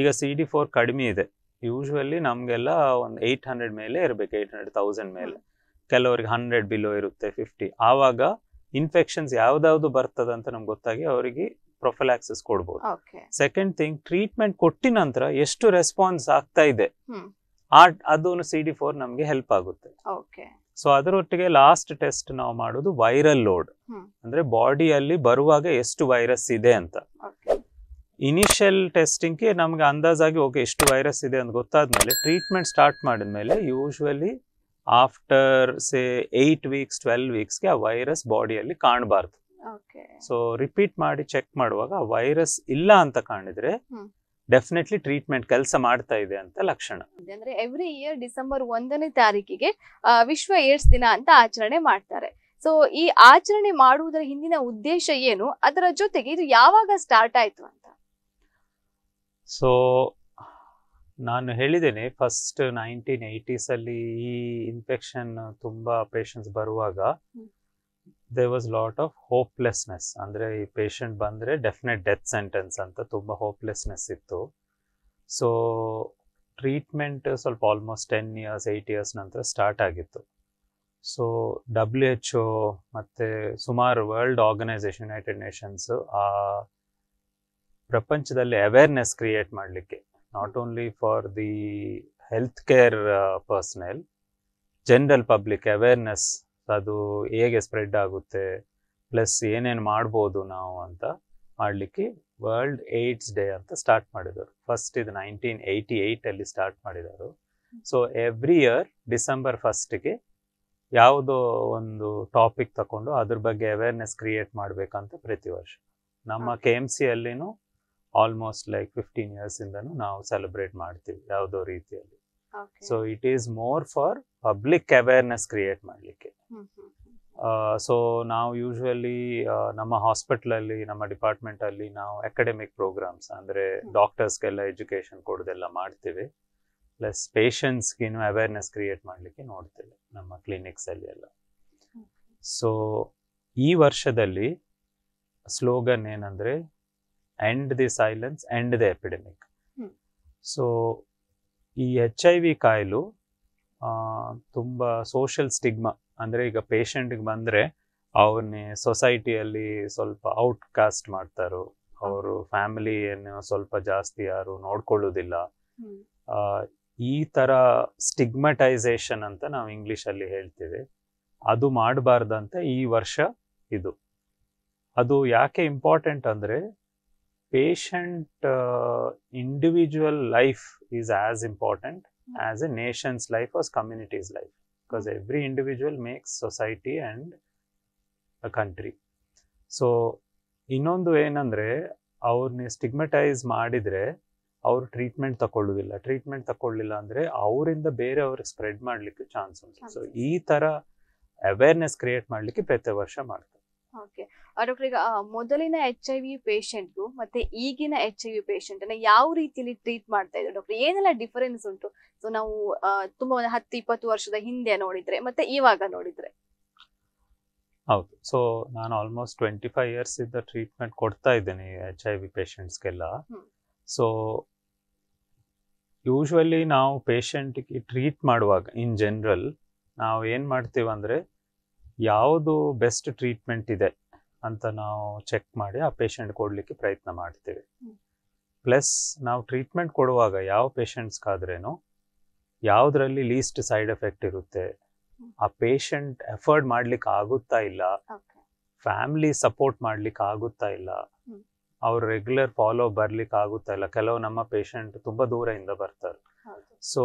ಈಗ CD4 ಕಡಿಮೆ ಇದೆ, ಯೂಶ್ವಲಿ ನಮಗೆಲ್ಲ ಒಂದು 800 ಮೇಲೆ ಇರಬೇಕು, 800,000 ಮೇಲೆ, ಕೆಲವರಿಗೆ 100 ಬಿಲೋ ಇರುತ್ತೆ, 50. ಆವಾಗ ಇನ್ಫೆಕ್ಷನ್ಸ್ ಯಾವುದಾವುದು ಬರ್ತದೆ ಅಂತ ನಮ್ಗೆ ಗೊತ್ತಾಗಿ ಅವರಿಗೆ ಪ್ರೊಫಲಾಕ್ಸಿಸ್ ಕೊಡ್ಬೋದು. ಸೆಕೆಂಡ್ ಥಿಂಗ್, ಟ್ರೀಟ್ಮೆಂಟ್ ಕೊಟ್ಟಿ ನಂತರ ಎಷ್ಟು ರೆಸ್ಪಾನ್ಸ್ ಆಗ್ತಾ ಇದೆ ಅದನ್ನು CD4 ನಮಗೆ ಹೆಲ್ಪ್ ಆಗುತ್ತೆ. ಸೊ ಅದರೊಟ್ಟಿಗೆ ಲಾಸ್ಟ್ ಟೆಸ್ಟ್ ನಾವು ಮಾಡೋದು ವೈರಲ್ ಲೋಡ್, ಅಂದ್ರೆ ಬಾಡಿಯಲ್ಲಿ ಬರುವಾಗ ಎಷ್ಟು ವೈರಸ್ ಇದೆ ಅಂತ. ಇನಿಷಿಯಲ್ ಟೆಸ್ಟಿಂಗ್ಗೆ ನಮ್ಗೆ ಅಂದಾಜಾಗಿ ಓಕೆ ಎಷ್ಟು ವೈರಸ್ ಇದೆ ಅಂತ ಗೊತ್ತಾದ್ಮೇಲೆ ಟ್ರೀಟ್ಮೆಂಟ್ ಸ್ಟಾರ್ಟ್ ಮಾಡಿದ್ಮೇಲೆ usually after say 8 weeks, 12 weeks ಆ ವೈರಸ್ ಬಾಡಿಯಲ್ಲಿ ಕಾಣಬಾರ್ದು. ಸೊ ರಿಪೀಟ್ ಮಾಡಿ ಚೆಕ್ ಮಾಡುವಾಗ ಆ ವೈರಸ್ ಇಲ್ಲ ಅಂತ ಕಾಣಿದ್ರೆ ಡೆಫಿನೆಟ್ಲಿ ಟ್ರೀಟ್ಮೆಂಟ್ ಕೆಲಸ ಮಾಡ್ತಾ ಇದೆ ಅಂತ ಲಕ್ಷಣ. ಅಂದ್ರೆ ಎವ್ರಿ ಇಯರ್ ಡಿಸೆಂಬರ್ 1ನೇ ತಾರೀಕಿಗೆ ವಿಶ್ವ ಏಡ್ಸ್ ದಿನ ಅಂತ ಆಚರಣೆ ಮಾಡ್ತಾರೆ. ಸೊ ಈ ಆಚರಣೆ ಮಾಡುವುದರ ಹಿಂದಿನ ಉದ್ದೇಶ ಏನು, ಅದರ ಜೊತೆಗೆ ಇದು ಯಾವಾಗ ಸ್ಟಾರ್ಟ್ ಆಯ್ತು ಅಂತ? ಸೊ ನಾನು ಹೇಳಿದ್ದೇನೆ, ಫಸ್ಟ್ 1980s ಅಲ್ಲಿ ಈ ಇನ್ಫೆಕ್ಷನ್ ತುಂಬಾ ಪೇಷಂಟ್ಸ್ ಬರುವಾಗ there was lot of hopelessness. andre ee patient bandre definite death sentence anta thumba hopelessness ittu. So treatment ಸ್ವಲ್ಪ almost 10 years 8 years ನಂತರ ಸ್ಟಾರ್ಟ್ ಆಗಿತ್ತು. So WHO ಮತ್ತೆ ಸುಮಾರು ವರ್ಲ್ಡ್ ಆರ್ಗನೈಸೇಷನ್, ಯುನೈಟೆಡ್ ನೇಷನ್ಸ್ ಆ ಪ್ರಪಂಚದಲ್ಲಿ ಅವೇರ್ನೆಸ್ ಕ್ರಿಯೇಟ್ ಮಾಡಲಿಕ್ಕೆ, not only for the health care personal, general public awareness ಅದು ಹೇಗೆ ಸ್ಪ್ರೆಡ್ ಆಗುತ್ತೆ, ಪ್ಲಸ್ ಏನೇನು ಮಾಡ್ಬೋದು ನಾವು ಅಂತ ಮಾಡಲಿಕ್ಕೆ ವರ್ಲ್ಡ್ ಏಡ್ಸ್ ಡೇ ಅಂತ ಸ್ಟಾರ್ಟ್ ಮಾಡಿದರು. ಫಸ್ಟ್ ಇದು 1988 ಅಲ್ಲಿ ಸ್ಟಾರ್ಟ್ ಮಾಡಿದರು. ಸೊ ಎವ್ರಿ ಇಯರ್ ಡಿಸೆಂಬರ್ 1ಗೆ ಯಾವುದೋ ಒಂದು ಟಾಪಿಕ್ ತಗೊಂಡು ಅದ್ರ ಬಗ್ಗೆ ಅವೇರ್ನೆಸ್ ಕ್ರಿಯೇಟ್ ಮಾಡಬೇಕಂತ ಪ್ರತಿ ವರ್ಷ ನಮ್ಮ KMC ಅಲ್ಲಿನೂ ಆಲ್ಮೋಸ್ಟ್ ಲೈಕ್ 15 years ಇಂದನೂ ನಾವು ಸೆಲೆಬ್ರೇಟ್ ಮಾಡ್ತೀವಿ ಯಾವುದೋ ರೀತಿಯಲ್ಲಿ. So it is more for public awareness create ಮಾಡಲಿಕ್ಕೆ. ಸೊ ನಾವು ಯೂಶ್ವಲಿ ನಮ್ಮ ಹಾಸ್ಪಿಟ್ಲಲ್ಲಿ, ನಮ್ಮ ಡಿಪಾರ್ಟ್ಮೆಂಟಲ್ಲಿ ನಾವು ಅಕಾಡೆಮಿಕ್ ಪ್ರೋಗ್ರಾಮ್ಸ್ ಅಂದರೆ ಡಾಕ್ಟರ್ಸ್ಗೆಲ್ಲ ಎಜುಕೇಷನ್ ಕೊಡೋದೆಲ್ಲ ಮಾಡ್ತೀವಿ, ಪ್ಲಸ್ ಪೇಷಂಟ್ಸ್ಗಿನ್ನೂ ಅವೇರ್ನೆಸ್ ಕ್ರಿಯೇಟ್ ಮಾಡಲಿಕ್ಕೆ ನೋಡ್ತೀವಿ ನಮ್ಮ ಕ್ಲಿನಿಕ್ಸಲ್ಲಿ ಎಲ್ಲ. ಸೊ ಈ ವರ್ಷದಲ್ಲಿ ಸ್ಲೋಗನ್ ಏನಂದರೆ end the silence, end the epidemic. So ಈ HIV ಕಾಯಿಲು ತುಂಬ ಸೋಷಿಯಲ್ ಸ್ಟಿಗ್ಮಾ, ಅಂದರೆ ಈಗ ಪೇಷಂಟ್ಗೆ ಬಂದರೆ ಅವನ್ನೇ ಸೊಸೈಟಿಯಲ್ಲಿ ಸ್ವಲ್ಪ ಔಟ್ ಕಾಸ್ಟ್ ಮಾಡ್ತಾರೋ, ಅವರು ಫ್ಯಾಮಿಲಿಯನ್ನು ಸ್ವಲ್ಪ ಜಾಸ್ತಿ ಯಾರು ನೋಡ್ಕೊಳ್ಳೋದಿಲ್ಲ, ಈ ಥರ ಸ್ಟಿಗ್ಮಟೈಸೇಷನ್ ಅಂತ ನಾವು ಇಂಗ್ಲೀಷಲ್ಲಿ ಹೇಳ್ತೀವಿ, ಅದು ಮಾಡಬಾರ್ದಂತ ಈ ವರ್ಷ ಇದು. ಅದು ಯಾಕೆ ಇಂಪಾರ್ಟೆಂಟ್ ಅಂದರೆ patient individual life is as important as a nation's life or community's life, because every individual makes society and a country. So ಇನ್ನೊಂದು ಏನಂದ್ರೆ, ಅವ್ರನ್ನ ಸ್ಟಿಗ್ಮಟೈಸ್ ಮಾಡಿದ್ರೆ ಅವ್ರು ಟ್ರೀಟ್ಮೆಂಟ್ ತಗೊಳ್ಳೋದಿಲ್ಲ, ಟ್ರೀಟ್ಮೆಂಟ್ ತಗೊಳ್ಳಿಲ್ಲ ಅಂದರೆ ಅವರಿಂದ ಬೇರೆ ಅವ್ರಿಗೆ ಸ್ಪ್ರೆಡ್ ಮಾಡಲಿಕ್ಕೆ ಚಾನ್ಸ್ ಉಂಟು. ಸೊ ಈ ಥರ ಅವೇರ್ನೆಸ್ ಕ್ರಿಯೇಟ್ ಮಾಡಲಿಕ್ಕೆ ಪ್ರತಿ ವರ್ಷ ಮಾಡ್ತಾರೆ. Okay. Doctor, ಮೊದಲಿನ HIV patient ಮತ್ತೆ ಈಗಿನ HIV patient ಅನ್ನು ಯಾವ ರೀತಿಯಲ್ಲಿ ಟ್ರೀಟ್ ಮಾಡ್ತಾ ಇದ್ದಾರೆ ಡಾಕ್ಟರ್? ಏನೆಲ್ಲ ಡಿಫರೆನ್ಸ್ ಉಂಟು? ಸೊ ನಾವು ತುಂಬಾ 10-20 ವರ್ಷದ ಹಿಂದೆ ನೋಡಿದ್ರೆ ಮತ್ತೆ ಇವಾಗ ನೋಡಿದ್ರೆ? ಹೌದು. ಸೊ ನಾನು ಆಲ್ಮೋಸ್ಟ್ 25 years ಇಂದ ಟ್ರೀಟ್ಮೆಂಟ್ ಕೊಡ್ತಾ ಇದ್ದೇನೆ HIV patients ಗೆಲ್ಲ. ಸೊ ಯೂಶುವಲಿ ನಾವು ಪೇಷಂಟ್ಗೆ ಟ್ರೀಟ್ ಮಾಡುವಾಗ ಇನ್ ಜನರಲ್ ನಾವು ಏನು ಮಾಡ್ತೀವಿ ಅಂದರೆ, ಯಾವುದು ಬೆಸ್ಟ್ ಟ್ರೀಟ್ಮೆಂಟ್ ಇದೆ ಅಂತ ನಾವು ಚೆಕ್ ಮಾಡಿ ಆ ಪೇಷಂಟ್ ಕೊಡಲಿಕ್ಕೆ ಪ್ರಯತ್ನ ಮಾಡ್ತೀವಿ. ಪ್ಲಸ್ ನಾವು ಟ್ರೀಟ್ಮೆಂಟ್ ಕೊಡುವಾಗ ಯಾವ ಪೇಷಂಟ್ಸ್ಗಾದ್ರೇನು ಯಾವುದರಲ್ಲಿ ಲೀಸ್ಟ್ ಸೈಡ್ ಎಫೆಕ್ಟ್ ಇರುತ್ತೆ, ಆ ಪೇಷಂಟ್ ಎಫರ್ಡ್ ಮಾಡ್ಲಿಕ್ಕೆ ಆಗುತ್ತಾ ಇಲ್ಲ, ಫ್ಯಾಮಿಲಿ ಸಪೋರ್ಟ್ ಮಾಡ್ಲಿಕ್ಕೆ ಆಗುತ್ತಾ ಇಲ್ಲ, ಅವ್ರು ರೆಗ್ಯುಲರ್ ಫಾಲೋ ಬರ್ಲಿಕ್ಕೆ ಆಗುತ್ತಾ ಇಲ್ಲ. ಕೆಲವು ನಮ್ಮ ಪೇಷಂಟ್ ತುಂಬಾ ದೂರದಿಂದ ಬರ್ತಾರೆ. ಸೊ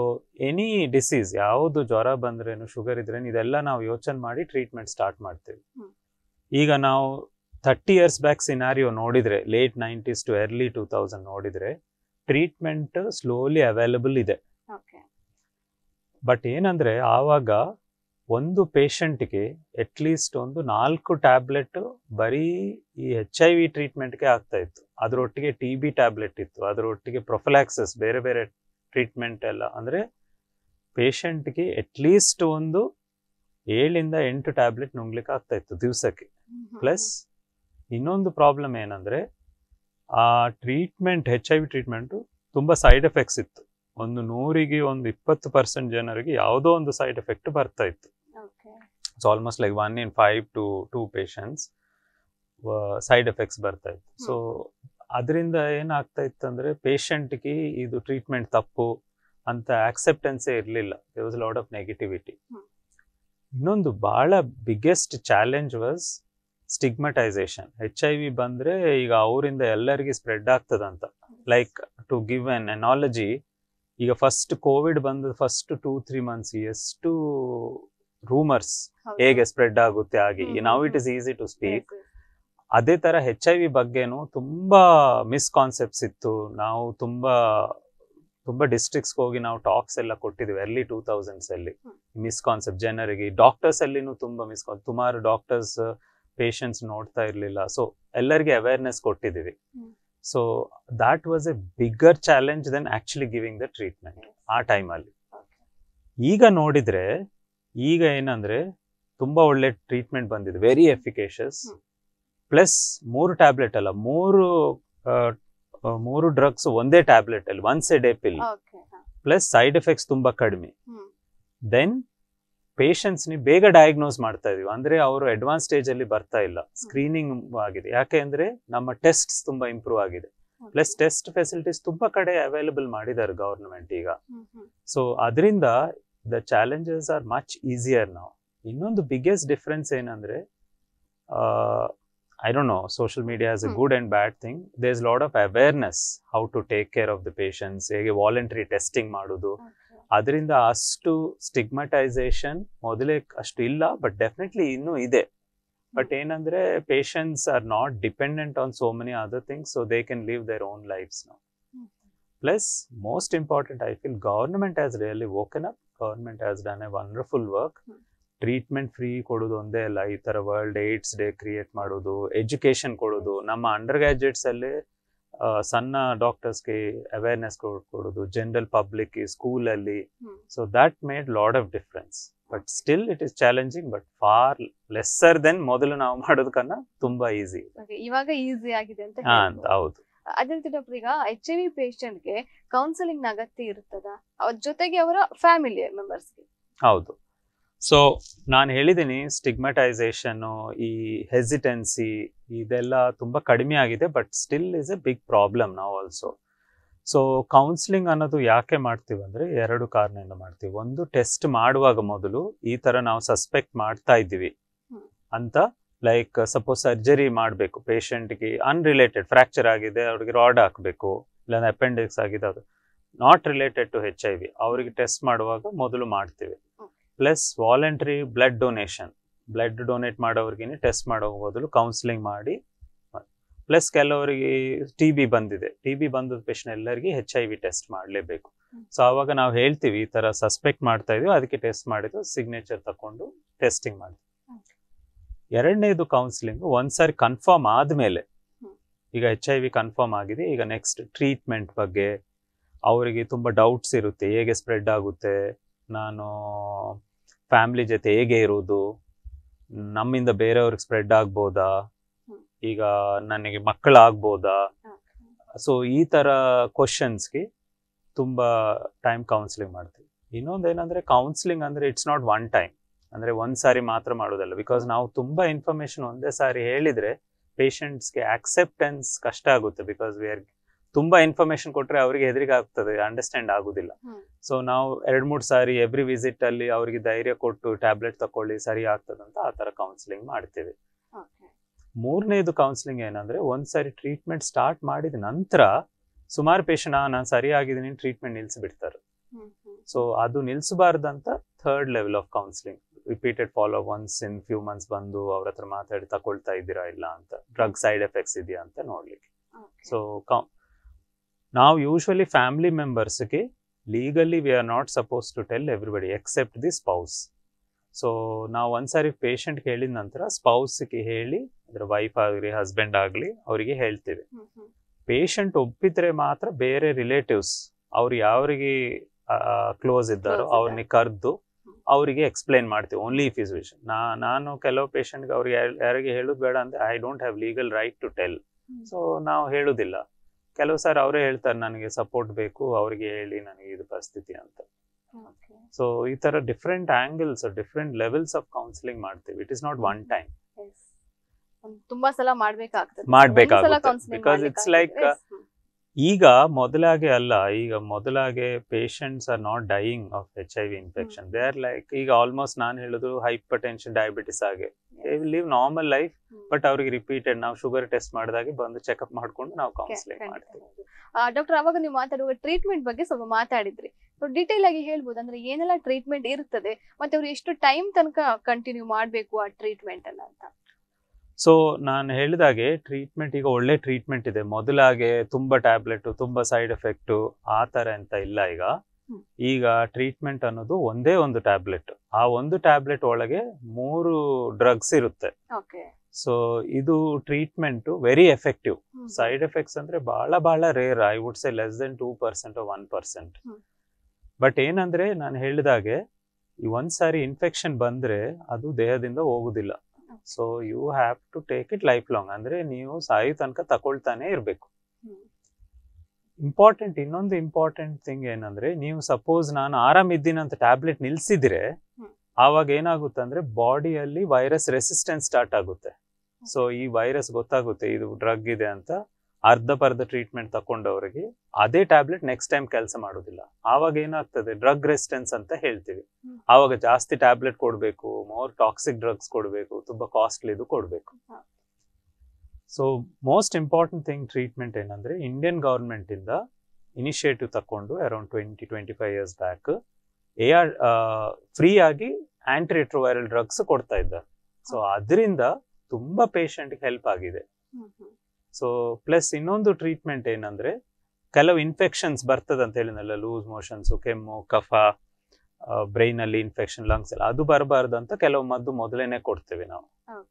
ಎನಿ ಡಿಸೀಸ್, ಯಾವುದು ಜ್ವರ ಬಂದ್ರೇನು, ಶುಗರ್ ಇದ್ರೇನು, ಇದೆಲ್ಲ ನಾವು ಯೋಚನೆ ಮಾಡಿ ಟ್ರೀಟ್ಮೆಂಟ್ ಸ್ಟಾರ್ಟ್ ಮಾಡ್ತೀವಿ. ಈಗ ನಾವು 30 years ಬ್ಯಾಕ್ ಸಿನಾರಿಯೋ ನೋಡಿದ್ರೆ, ಲೇಟ್ 90s ಟು ಎರ್ಲಿ 2000 ನೋಡಿದ್ರೆ, ಟ್ರೀಟ್ಮೆಂಟ್ ಸ್ಲೋಲಿ ಅವೈಲಬಲ್ ಇದೆ. ಬಟ್ ಏನಂದ್ರೆ, ಆವಾಗ ಒಂದು ಪೇಷಂಟ್ಗೆ ಅಟ್ಲೀಸ್ಟ್ ಒಂದು 4 ಟ್ಯಾಬ್ಲೆಟ್ ಬರೀ ಈ HIV ಟ್ರೀಟ್ಮೆಂಟ್ಗೆ ಆಗ್ತಾ ಇತ್ತು. ಅದರೊಟ್ಟಿಗೆ TB ಟ್ಯಾಬ್ಲೆಟ್ ಇತ್ತು, ಅದರೊಟ್ಟಿಗೆ ಪ್ರೊಫಲಾಕ್ಸಿಸ್, ಬೇರೆ ಬೇರೆ ಟ್ರೀಟ್ಮೆಂಟ್ ಎಲ್ಲ. ಅಂದರೆ ಪೇಷಂಟ್ಗೆ ಅಟ್ಲೀಸ್ಟ್ ಒಂದು 7 ಇಂದ 8 ಟ್ಯಾಬ್ಲೆಟ್ ನುಂಗ್ಲಿಕ್ಕೆ ಆಗ್ತಾ ಇತ್ತು ದಿವಸಕ್ಕೆ. ಪ್ಲಸ್ ಇನ್ನೊಂದು ಪ್ರಾಬ್ಲಮ್ ಏನಂದರೆ, ಆ ಟ್ರೀಟ್ಮೆಂಟ್ HIV ಟ್ರೀಟ್ಮೆಂಟು ತುಂಬ ಸೈಡ್ ಎಫೆಕ್ಟ್ಸ್ ಇತ್ತು. ಒಂದು 100ಗೆ 20% ಜನರಿಗೆ ಯಾವುದೋ ಒಂದು ಸೈಡ್ ಎಫೆಕ್ಟ್ ಬರ್ತಾ ಇತ್ತು. So almost like 1 in 5 to 2 patients side effects ಬರ್ತಾ ಇತ್ತು. ಸೊ ಅದರಿಂದ ಏನಾಗ್ತಾ ಇತ್ತು ಅಂದರೆ, ಪೇಷಂಟ್ಗೆ ಇದು ಟ್ರೀಟ್ಮೆಂಟ್ ತಪ್ಪು ಅಂತ ಆಕ್ಸೆಪ್ಟೆನ್ಸೇ ಇರಲಿಲ್ಲ. There was lot of negativity. ಇನ್ನೊಂದು ಭಾಳ biggest challenge was stigmatisation. HIV ಬಂದರೆ ಈಗ ಅವರಿಂದ ಎಲ್ಲರಿಗೂ ಸ್ಪ್ರೆಡ್ ಆಗ್ತದಂತ. Like to give an analogy, ಈಗ ಫಸ್ಟ್ ಕೋವಿಡ್ ಬಂದ ಫಸ್ಟ್ 2-3 months ಎಷ್ಟು ರೂಮರ್ಸ್ ಹೇಗೆ ಸ್ಪ್ರೆಡ್ ಆಗುತ್ತೆ ಹಾಗೆ. Now it is easy to speak. ಅದೇ ಥರ HIV ಬಗ್ಗೆನೂ ತುಂಬ ಮಿಸ್ಕಾನ್ಸೆಪ್ಟ್ಸ್ ಇತ್ತು. ನಾವು ತುಂಬ ಡಿಸ್ಟ್ರಿಕ್ಟ್ಸ್ಗೆ ಹೋಗಿ ನಾವು ಟಾಕ್ಸ್ ಎಲ್ಲ ಕೊಟ್ಟಿದ್ದೀವಿ ಎರ್ಲಿ 2000s ಅಲ್ಲಿ. ಮಿಸ್ಕಾನ್ಸೆಪ್ಟ್ ಜನರಿಗೆ, ಡಾಕ್ಟರ್ಸ್ ಅಲ್ಲಿನೂ ತುಂಬ ಸುಮಾರು ಡಾಕ್ಟರ್ಸ್ ಪೇಷಂಟ್ಸ್ ನೋಡ್ತಾ ಇರಲಿಲ್ಲ. ಸೊ ಎಲ್ಲರಿಗೆ ಅವೇರ್ನೆಸ್ ಕೊಟ್ಟಿದ್ದೀವಿ. So that was a bigger challenge than actually giving the treatment ಆ ಟೈಮಲ್ಲಿ. ಈಗ ನೋಡಿದರೆ, ಈಗ ಏನಂದರೆ ತುಂಬ ಒಳ್ಳೆ ಟ್ರೀಟ್ಮೆಂಟ್ ಬಂದಿದೆ, ವೆರಿ ಎಫಿಕೇಷಸ್. ಪ್ಲಸ್ 3 ಡ್ರಗ್ಸ್ ಒಂದೇ ಟ್ಯಾಬ್ಲೆಟ್ ಅಲ್ಲಿ, once a day pill. Plus side effects ತುಂಬ ಕಡಿಮೆ. ದೆನ್ ಪೇಷಂಟ್ಸ್ನಿ ಬೇಗ ಡಯಾಗ್ನೋಸ್ ಮಾಡ್ತಾ ಇದೀವಿ. ಅಂದರೆ ಅವರು ಅಡ್ವಾನ್ಸ್ ಸ್ಟೇಜಲ್ಲಿ ಬರ್ತಾ ಇಲ್ಲ, ಸ್ಕ್ರೀನಿಂಗ್ ಆಗಿದೆ. ಯಾಕೆ ಅಂದರೆ ನಮ್ಮ ಟೆಸ್ಟ್ಸ್ ತುಂಬ ಇಂಪ್ರೂವ್ ಆಗಿದೆ. ಪ್ಲಸ್ ಟೆಸ್ಟ್ ಫೆಸಿಲಿಟೀಸ್ ತುಂಬ ಕಡೆ ಅವೈಲಬಲ್ ಮಾಡಿದ್ದಾರೆ ಗೌರ್ಮೆಂಟ್ ಈಗ. ಸೊ ಅದರಿಂದ the challenges are much easier ನಾವು. ಇನ್ನೊಂದು ಬಿಗ್ಗೆಸ್ಟ್ ಡಿಫ್ರೆನ್ಸ್ ಏನಂದರೆ, I don't know, social media has a good and bad thing. There's a lot of awareness how to take care of the patients, hege voluntary testing madudu. Adrinda ashtu stigmatization modale ashtu illa, but definitely innu ide. But enandre patients are not dependent on so many other things, so they can live their own lives now. Plus most important, I feel government has really woken up. Government has done a wonderful work. Treatment free ಕೊಡೋದು ಒಂದೇ ಅಲ್ಲ, ಈ ಥರ ವರ್ಲ್ಡ್ AIDS ಡೇ ಕ್ರಿಯೇಟ್ ಮಾಡೋದು, ಎಜುಕೇಷನ್ ಕೊಡೋದು, ನಮ್ಮ ಅಂಡರ್ ಗ್ರಾಜುಯೇಟ್ಸಲ್ಲಿ ಸಣ್ಣ ಡಾಕ್ಟರ್ಸ್ಗೆ ಅವೇರ್ನೆಸ್ ಕೊಡೋದು, ಜನರಲ್ ಪಬ್ಲಿಕ್ ಸ್ಕೂಲಲ್ಲಿ. So that made lot of difference. But still it is challenging, but far lesser than ಮೊದಲು ನಾವು ಮಾಡೋದಕ್ಕನ್ನ ತುಂಬ ಈಸಿ ಇವಾಗ ಈಸಿ ಆಗಿದೆ ಅಂತ. ಹೌದು. ಅದೇ ರೀತಿ ಡಾಕ್ಟರ್, ಈಗ HIV ಪೇಷಂಟ್ಗೆ ಕೌನ್ಸಿಲಿಂಗ್ ಅಗತ್ಯ ಇರ್ತದ, ಅವ್ರ ಜೊತೆಗೆ ಅವರ ಫ್ಯಾಮಿಲಿ ಮೆಂಬರ್ಸ್ಗೆ? ಹೌದು. ಸೊ ನಾನು ಹೇಳಿದ್ದೀನಿ, ಸ್ಟಿಗ್ಮಟೈಸೇಷನ್ನು, ಈ ಹೆಸಿಟೆನ್ಸಿ, ಇದೆಲ್ಲ ತುಂಬ ಕಡಿಮೆ ಆಗಿದೆ. But still is a big problem ನಾವು ಆಲ್ಸೋ. ಸೊ ಕೌನ್ಸಿಲಿಂಗ್ ಅನ್ನೋದು ಯಾಕೆ ಮಾಡ್ತೀವಿ ಅಂದರೆ 2 ಕಾರಣದಿಂದ ಮಾಡ್ತೀವಿ. ಒಂದು, ಟೆಸ್ಟ್ ಮಾಡುವಾಗ ಮೊದಲು ಈ ಥರ ನಾವು ಸಸ್ಪೆಕ್ಟ್ ಮಾಡ್ತಾ ಇದ್ದೀವಿ ಅಂತ, ಲೈಕ್ ಸಪೋಸ್ ಸರ್ಜರಿ ಮಾಡಬೇಕು ಪೇಷಂಟ್ಗೆ, ಅನ್ರಿಲೇಟೆಡ್ ಫ್ರ್ಯಾಕ್ಚರ್ ಆಗಿದೆ ಅವ್ರಿಗೆ ರಾಡ್ ಹಾಕಬೇಕು, ಇಲ್ಲಾಂದ್ರೆ ಅಪೆಂಡಿಕ್ಸ್ ಆಗಿದೆ, ಅದು ನಾಟ್ ರಿಲೇಟೆಡ್ ಟು HIV, ಅವರಿಗೆ ಟೆಸ್ಟ್ ಮಾಡುವಾಗ ಮೊದಲು ಮಾಡ್ತೀವಿ. Plus voluntary blood donation, blood donate ಮಾಡೋವ್ರಿಗೇನೆ ಟೆಸ್ಟ್ ಮಾಡೋ ಮೊದಲು ಕೌನ್ಸಿಲಿಂಗ್ ಮಾಡಿ. ಪ್ಲಸ್ ಕೆಲವರಿಗೆ TB ಬಂದಿದೆ, TB ಬಂದ ಪೇಷಂಟ್ ಎಲ್ಲರಿಗೆ HIV ಟೆಸ್ಟ್ ಮಾಡಲೇಬೇಕು. ಸೊ ಆವಾಗ ನಾವು ಹೇಳ್ತೀವಿ ಈ ಥರ ಸಸ್ಪೆಕ್ಟ್ ಮಾಡ್ತಾ ಇದೀವಿ, ಅದಕ್ಕೆ ಟೆಸ್ಟ್ ಮಾಡಿದ್ದು, ಸಿಗ್ನೇಚರ್ ತಗೊಂಡು ಟೆಸ್ಟಿಂಗ್ ಮಾಡ್ತೀವಿ. ಎರಡನೇದು ಕೌನ್ಸಿಲಿಂಗ್ ಒಂದ್ಸಾರಿ ಕನ್ಫರ್ಮ್ ಆದಮೇಲೆ, ಈಗ HIV ಕನ್ಫರ್ಮ್ ಆಗಿದೆ, ಈಗ ನೆಕ್ಸ್ಟ್ ಟ್ರೀಟ್ಮೆಂಟ್ ಬಗ್ಗೆ ಅವರಿಗೆ ತುಂಬ ಡೌಟ್ಸ್ ಇರುತ್ತೆ. ಹೇಗೆ ಸ್ಪ್ರೆಡ್ ಆಗುತ್ತೆ, ನಾನು ಫ್ಯಾಮಿಲಿ ಜೊತೆ ಹೇಗೆ ಇರೋದು, ನಮ್ಮಿಂದ ಬೇರೆಯವ್ರಿಗೆ ಸ್ಪ್ರೆಡ್ ಆಗ್ಬೋದಾ, ಈಗ ನನಗೆ ಮಕ್ಕಳಾಗ್ಬೋದಾ, ಸೊ ಈ ಥರ ಕ್ವಶನ್ಸ್ಗೆ ತುಂಬ ಟೈಮ್ ಕೌನ್ಸಿಲಿಂಗ್ ಮಾಡ್ತೀವಿ. ಇನ್ನೊಂದೇನಂದರೆ ಕೌನ್ಸಿಲಿಂಗ್ ಅಂದರೆ ಇಟ್ಸ್ ನಾಟ್ ಒನ್ ಟೈಮ್, ಅಂದರೆ ಒಂದು ಸಾರಿ ಮಾತ್ರ ಮಾಡೋದಲ್ಲ, ಬಿಕಾಸ್ ನಾವು ತುಂಬ ಇನ್ಫಾರ್ಮೇಷನ್ ಒಂದೇ ಸಾರಿ ಹೇಳಿದರೆ ಪೇಷಂಟ್ಸ್ಗೆ ಆಕ್ಸೆಪ್ಟೆನ್ಸ್ ಕಷ್ಟ ಆಗುತ್ತೆ. ಬಿಕಾಸ್ ವೇರ್ ತುಂಬ ಇನ್ಫಾರ್ಮೇಷನ್ ಕೊಟ್ಟರೆ ಅವರಿಗೆ ಹೆದರಿಕೆ ಆಗ್ತದೆ, ಅಂಡರ್ಸ್ಟ್ಯಾಂಡ್ ಆಗೋದಿಲ್ಲ. ಸೊ ನಾವು ಎರಡು ಮೂರು ಸಾರಿ ಎವ್ರಿ ವಿಸಿಟಲ್ಲಿ ಅವರಿಗೆ ಧೈರ್ಯ ಕೊಟ್ಟು ಟ್ಯಾಬ್ಲೆಟ್ ತಗೊಳ್ಳಿ ಸರಿ ಆಗ್ತದಂತ ಆ ಥರ ಕೌನ್ಸಿಲಿಂಗ್ ಮಾಡ್ತೀವಿ. ಮೂರನೇದು ಕೌನ್ಸಿಲಿಂಗ್ ಏನಂದರೆ ಒಂದು ಸಾರಿ ಟ್ರೀಟ್ಮೆಂಟ್ ಸ್ಟಾರ್ಟ್ ಮಾಡಿದ ನಂತರ ಸುಮಾರು ಪೇಷಂಟ್ ನಾನು ಸರಿಯಾಗಿದ್ದೀನಿ ಟ್ರೀಟ್ಮೆಂಟ್ ನಿಲ್ಲಿಸಿಬಿಡ್ತಾರೆ. ಸೊ ಅದು ನಿಲ್ಲಿಸಬಾರ್ದಂತ third level of counselling, repeated follow once in few months ಬಂದು ಅವ್ರ ಹತ್ರ ಮಾತಾಡಿ ತಗೊಳ್ತಾ ಇದ್ದೀರಾ ಇಲ್ಲ ಅಂತ, ಡ್ರಗ್ ಸೈಡ್ ಎಫೆಕ್ಟ್ಸ್ ಇದೆಯಾ ಅಂತ ನೋಡ್ಲಿಕ್ಕೆ. ಸೊ ನಾವು ಯೂಶ್ವಲಿ ಫ್ಯಾಮಿಲಿ ಮೆಂಬರ್ಸ್ಗೆ legally we are not suppose to tell everybody except the spouse. So ನಾವು ಒಂದ್ಸಾರಿ ಪೇಷಂಟ್ಗೆ ಹೇಳಿದ ನಂತರ ಸ್ಪೌಸ್ಗೆ ಹೇಳಿ, ಅಂದರೆ ವೈಫ್ ಆಗಲಿ ಹಸ್ಬೆಂಡ್ ಆಗಲಿ ಅವರಿಗೆ ಹೇಳ್ತೀವಿ. ಪೇಷಂಟ್ ಒಪ್ಪಿದ್ರೆ ಮಾತ್ರ ಬೇರೆ ರಿಲೇಟಿವ್ಸ್ ಅವ್ರು ಯಾವ್ರಿಗೆ ಕ್ಲೋಸ್ ಇದ್ದಾರೋ ಅವ್ರನ್ನ ಕರೆದು ಅವರಿಗೆ ಎಕ್ಸ್ಪ್ಲೇನ್ ಮಾಡ್ತೀವಿ, ಓನ್ಲಿ ಇಫ್ ಇಸ್ ವಿಷನ್. ನಾನು ಕೆಲವು ಪೇಷಂಟ್ಗೆ ಅವ್ರಿಗೆ ಯಾರಿಗೆ ಹೇಳೋದು ಬೇಡ ಅಂದರೆ I don't have legal right to tell, so ನಾವು ಹೇಳೋದಿಲ್ಲ. ಕೆಲವು ಸಾರಿ ಅವರೇ ಹೇಳ್ತಾರೆ ನನಗೆ ಸಪೋರ್ಟ್ ಬೇಕು, ಅವ್ರಿಗೆ ಹೇಳಿ ನನಗೆ ಇದು ಪರಿಸ್ಥಿತಿ ಅಂತ. ಸೊ ಈ ಥರ different angles different levels of counselling ಮಾಡ್ತೀವಿ. It is not one time, ತುಂಬಾ ಸಲ ಮಾಡಬೇಕಾಗುತ್ತೆ. ಬಿಕಾಸ್ ಇಟ್ಸ್ ಲೈಕ್ ಈಗ ಮೊದಲಾಗೆ ಅಲ್ಲ, ಈಗ ಮೊದಲಾಗೆ patients are not dying of HIV infection. They are like ಈಗ ಆಲ್ಮೋಸ್ಟ್ ನಾನು ಹೇಳೋದು ಹೈಪರ್ ಟೆನ್ಷನ್ ಡಯಾಬಿಟಿಸ್ ಆಗಿ they will live normal life, but ಅವ್ರಿಗೆ ರಿಪೀಟೆಡ್ ನಾವು ಶುಗರ್ ಟೆಸ್ಟ್ ಮಾಡಿದಾಗ ಬಂದು ಚೆಕ್ಅಪ್ ಮಾಡ್ಕೊಂಡು ನಾವು ಕೌನ್ಸಿಲಿಂಗ್ ಮಾಡ್ತೀವಿ. ಡಾಕ್ಟರ್, ಅವಾಗ ನೀವು ಮಾತಾಡುವಾಗ ಟ್ರೀಟ್ಮೆಂಟ್ ಬಗ್ಗೆ ಸ್ವಲ್ಪ ಮಾತಾಡಿದ್ರಿ, ಡಿಟೇಲ್ ಆಗಿ ಹೇಳ್ಬೋದು ಅಂದ್ರೆ ಏನೆಲ್ಲ ಟ್ರೀಟ್ಮೆಂಟ್ ಇರ್ತದೆ ಮತ್ತೆ ಅವ್ರು ಎಷ್ಟು ಟೈಮ್ ತನಕ ಕಂಟಿನ್ಯೂ ಮಾಡಬೇಕು ಆ ಟ್ರೀಟ್ಮೆಂಟ್ ಅನ್ನ ಅಂತ? ಸೊ ನಾನು ಹೇಳಿದಾಗೆ ಟ್ರೀಟ್ಮೆಂಟ್ ಈಗ ಒಳ್ಳೆ ಟ್ರೀಟ್ಮೆಂಟ್ ಇದೆ, ಮೊದಲಾಗೆ ತುಂಬ ಟ್ಯಾಬ್ಲೆಟ್ ತುಂಬ ಸೈಡ್ ಎಫೆಕ್ಟು ಆ ಥರ ಅಂತ ಇಲ್ಲ. ಈಗ ಈಗ ಟ್ರೀಟ್ಮೆಂಟ್ ಅನ್ನೋದು ಒಂದೇ ಒಂದು ಟ್ಯಾಬ್ಲೆಟ್, ಆ ಒಂದು ಟ್ಯಾಬ್ಲೆಟ್ ಒಳಗೆ 3 ಡ್ರಗ್ಸ್ ಇರುತ್ತೆ. ಸೊ ಇದು treatment very effective, side effects ಅಂದರೆ ಭಾಳ ಭಾಳ rare, I would say less than 2% or 1%. But ಏನಂದರೆ ನಾನು ಹೇಳಿದಾಗೆ ಈ ಒಂದು ಸಾರಿ ಇನ್ಫೆಕ್ಷನ್ ಬಂದರೆ ಅದು ದೇಹದಿಂದ ಹೋಗೋದಿಲ್ಲ. So you have to take it life long, ಅಂದರೆ ನೀವು ಸಾಯೋ ತನಕ ತಗೊಳ್ತಾನೆ ಇರಬೇಕು. ಇಂಪಾರ್ಟೆಂಟ್ ಇನ್ನೊಂದು ಇಂಪಾರ್ಟೆಂಟ್ ಥಿಂಗ್ ಏನಂದರೆ ನೀವು ಸಪೋಸ್ ನಾನು ಆರಾಮಿದ್ದೀನಿ ಅಂತ ಟ್ಯಾಬ್ಲೆಟ್ ನಿಲ್ಲಿಸಿದರೆ ಆವಾಗ ಏನಾಗುತ್ತೆ ಅಂದರೆ ಬಾಡಿಯಲ್ಲಿ ವೈರಸ್ ರೆಸಿಸ್ಟೆನ್ಸ್ ಸ್ಟಾರ್ಟ್ ಆಗುತ್ತೆ. ಸೊ ಈ ವೈರಸ್ ಗೊತ್ತಾಗುತ್ತೆ ಇದು ಡ್ರಗ್ ಇದೆ ಅಂತ, ಅರ್ಧಪರ್ಧ ಟ್ರೀಟ್ಮೆಂಟ್ ತಗೊಂಡವರಿಗೆ ಅದೇ ಟ್ಯಾಬ್ಲೆಟ್ ನೆಕ್ಸ್ಟ್ ಟೈಮ್ ಕೆಲಸ ಮಾಡೋದಿಲ್ಲ. ಆವಾಗ ಏನಾಗ್ತದೆ ಡ್ರಗ್ ರೆಸಿಸ್ಟೆನ್ಸ್ ಅಂತ ಹೇಳ್ತೀವಿ. ಆವಾಗ ಜಾಸ್ತಿ ಟ್ಯಾಬ್ಲೆಟ್ ಕೊಡಬೇಕು, ಮೋರ್ ಟಾಕ್ಸಿಕ್ ಡ್ರಗ್ಸ್ ಕೊಡಬೇಕು, ತುಂಬ ಕಾಸ್ಟ್ಲಿದು ಕೊಡಬೇಕು. So most important thing treatment ಏನಂದರೆ ಇಂಡಿಯನ್ ಗೌರ್ಮೆಂಟಿಂದ ಇನಿಷಿಯೇಟಿವ್ ತಗೊಂಡು ಅರೌಂಡ್ 20-25 years ಬ್ಯಾಕ್ ಫ್ರೀ ಆಗಿ ಆಂಟಿ ರೆಟ್ರೋವೈರಲ್ ಡ್ರಗ್ಸ್ ಕೊಡ್ತಾ ಇದ್ದಾರೆ. ಸೊ ಅದರಿಂದ ತುಂಬ ಪೇಷಂಟ್ಗೆ ಹೆಲ್ಪ್ ಆಗಿದೆ. ಸೊ ಪ್ಲಸ್ ಇನ್ನೊಂದು ಟ್ರೀಟ್ಮೆಂಟ್ ಏನಂದರೆ ಕೆಲವು ಇನ್ಫೆಕ್ಷನ್ಸ್ ಬರ್ತದಂತ ಹೇಳಿದ್ನಲ್ಲ, ಲೂಸ್ ಮೋಷನ್ಸು, ಕೆಮ್ಮು, ಕಫ, ಬ್ರೈನಲ್ಲಿ ಇನ್ಫೆಕ್ಷನ್, ಲಂಗ್ಸ್ ಎಲ್ಲ, ಅದು ಬರಬಾರ್ದಂತ ಕೆಲವು ಮದ್ದು ಮೊದಲೇನೆ ಕೊಡ್ತೀವಿ ನಾವು,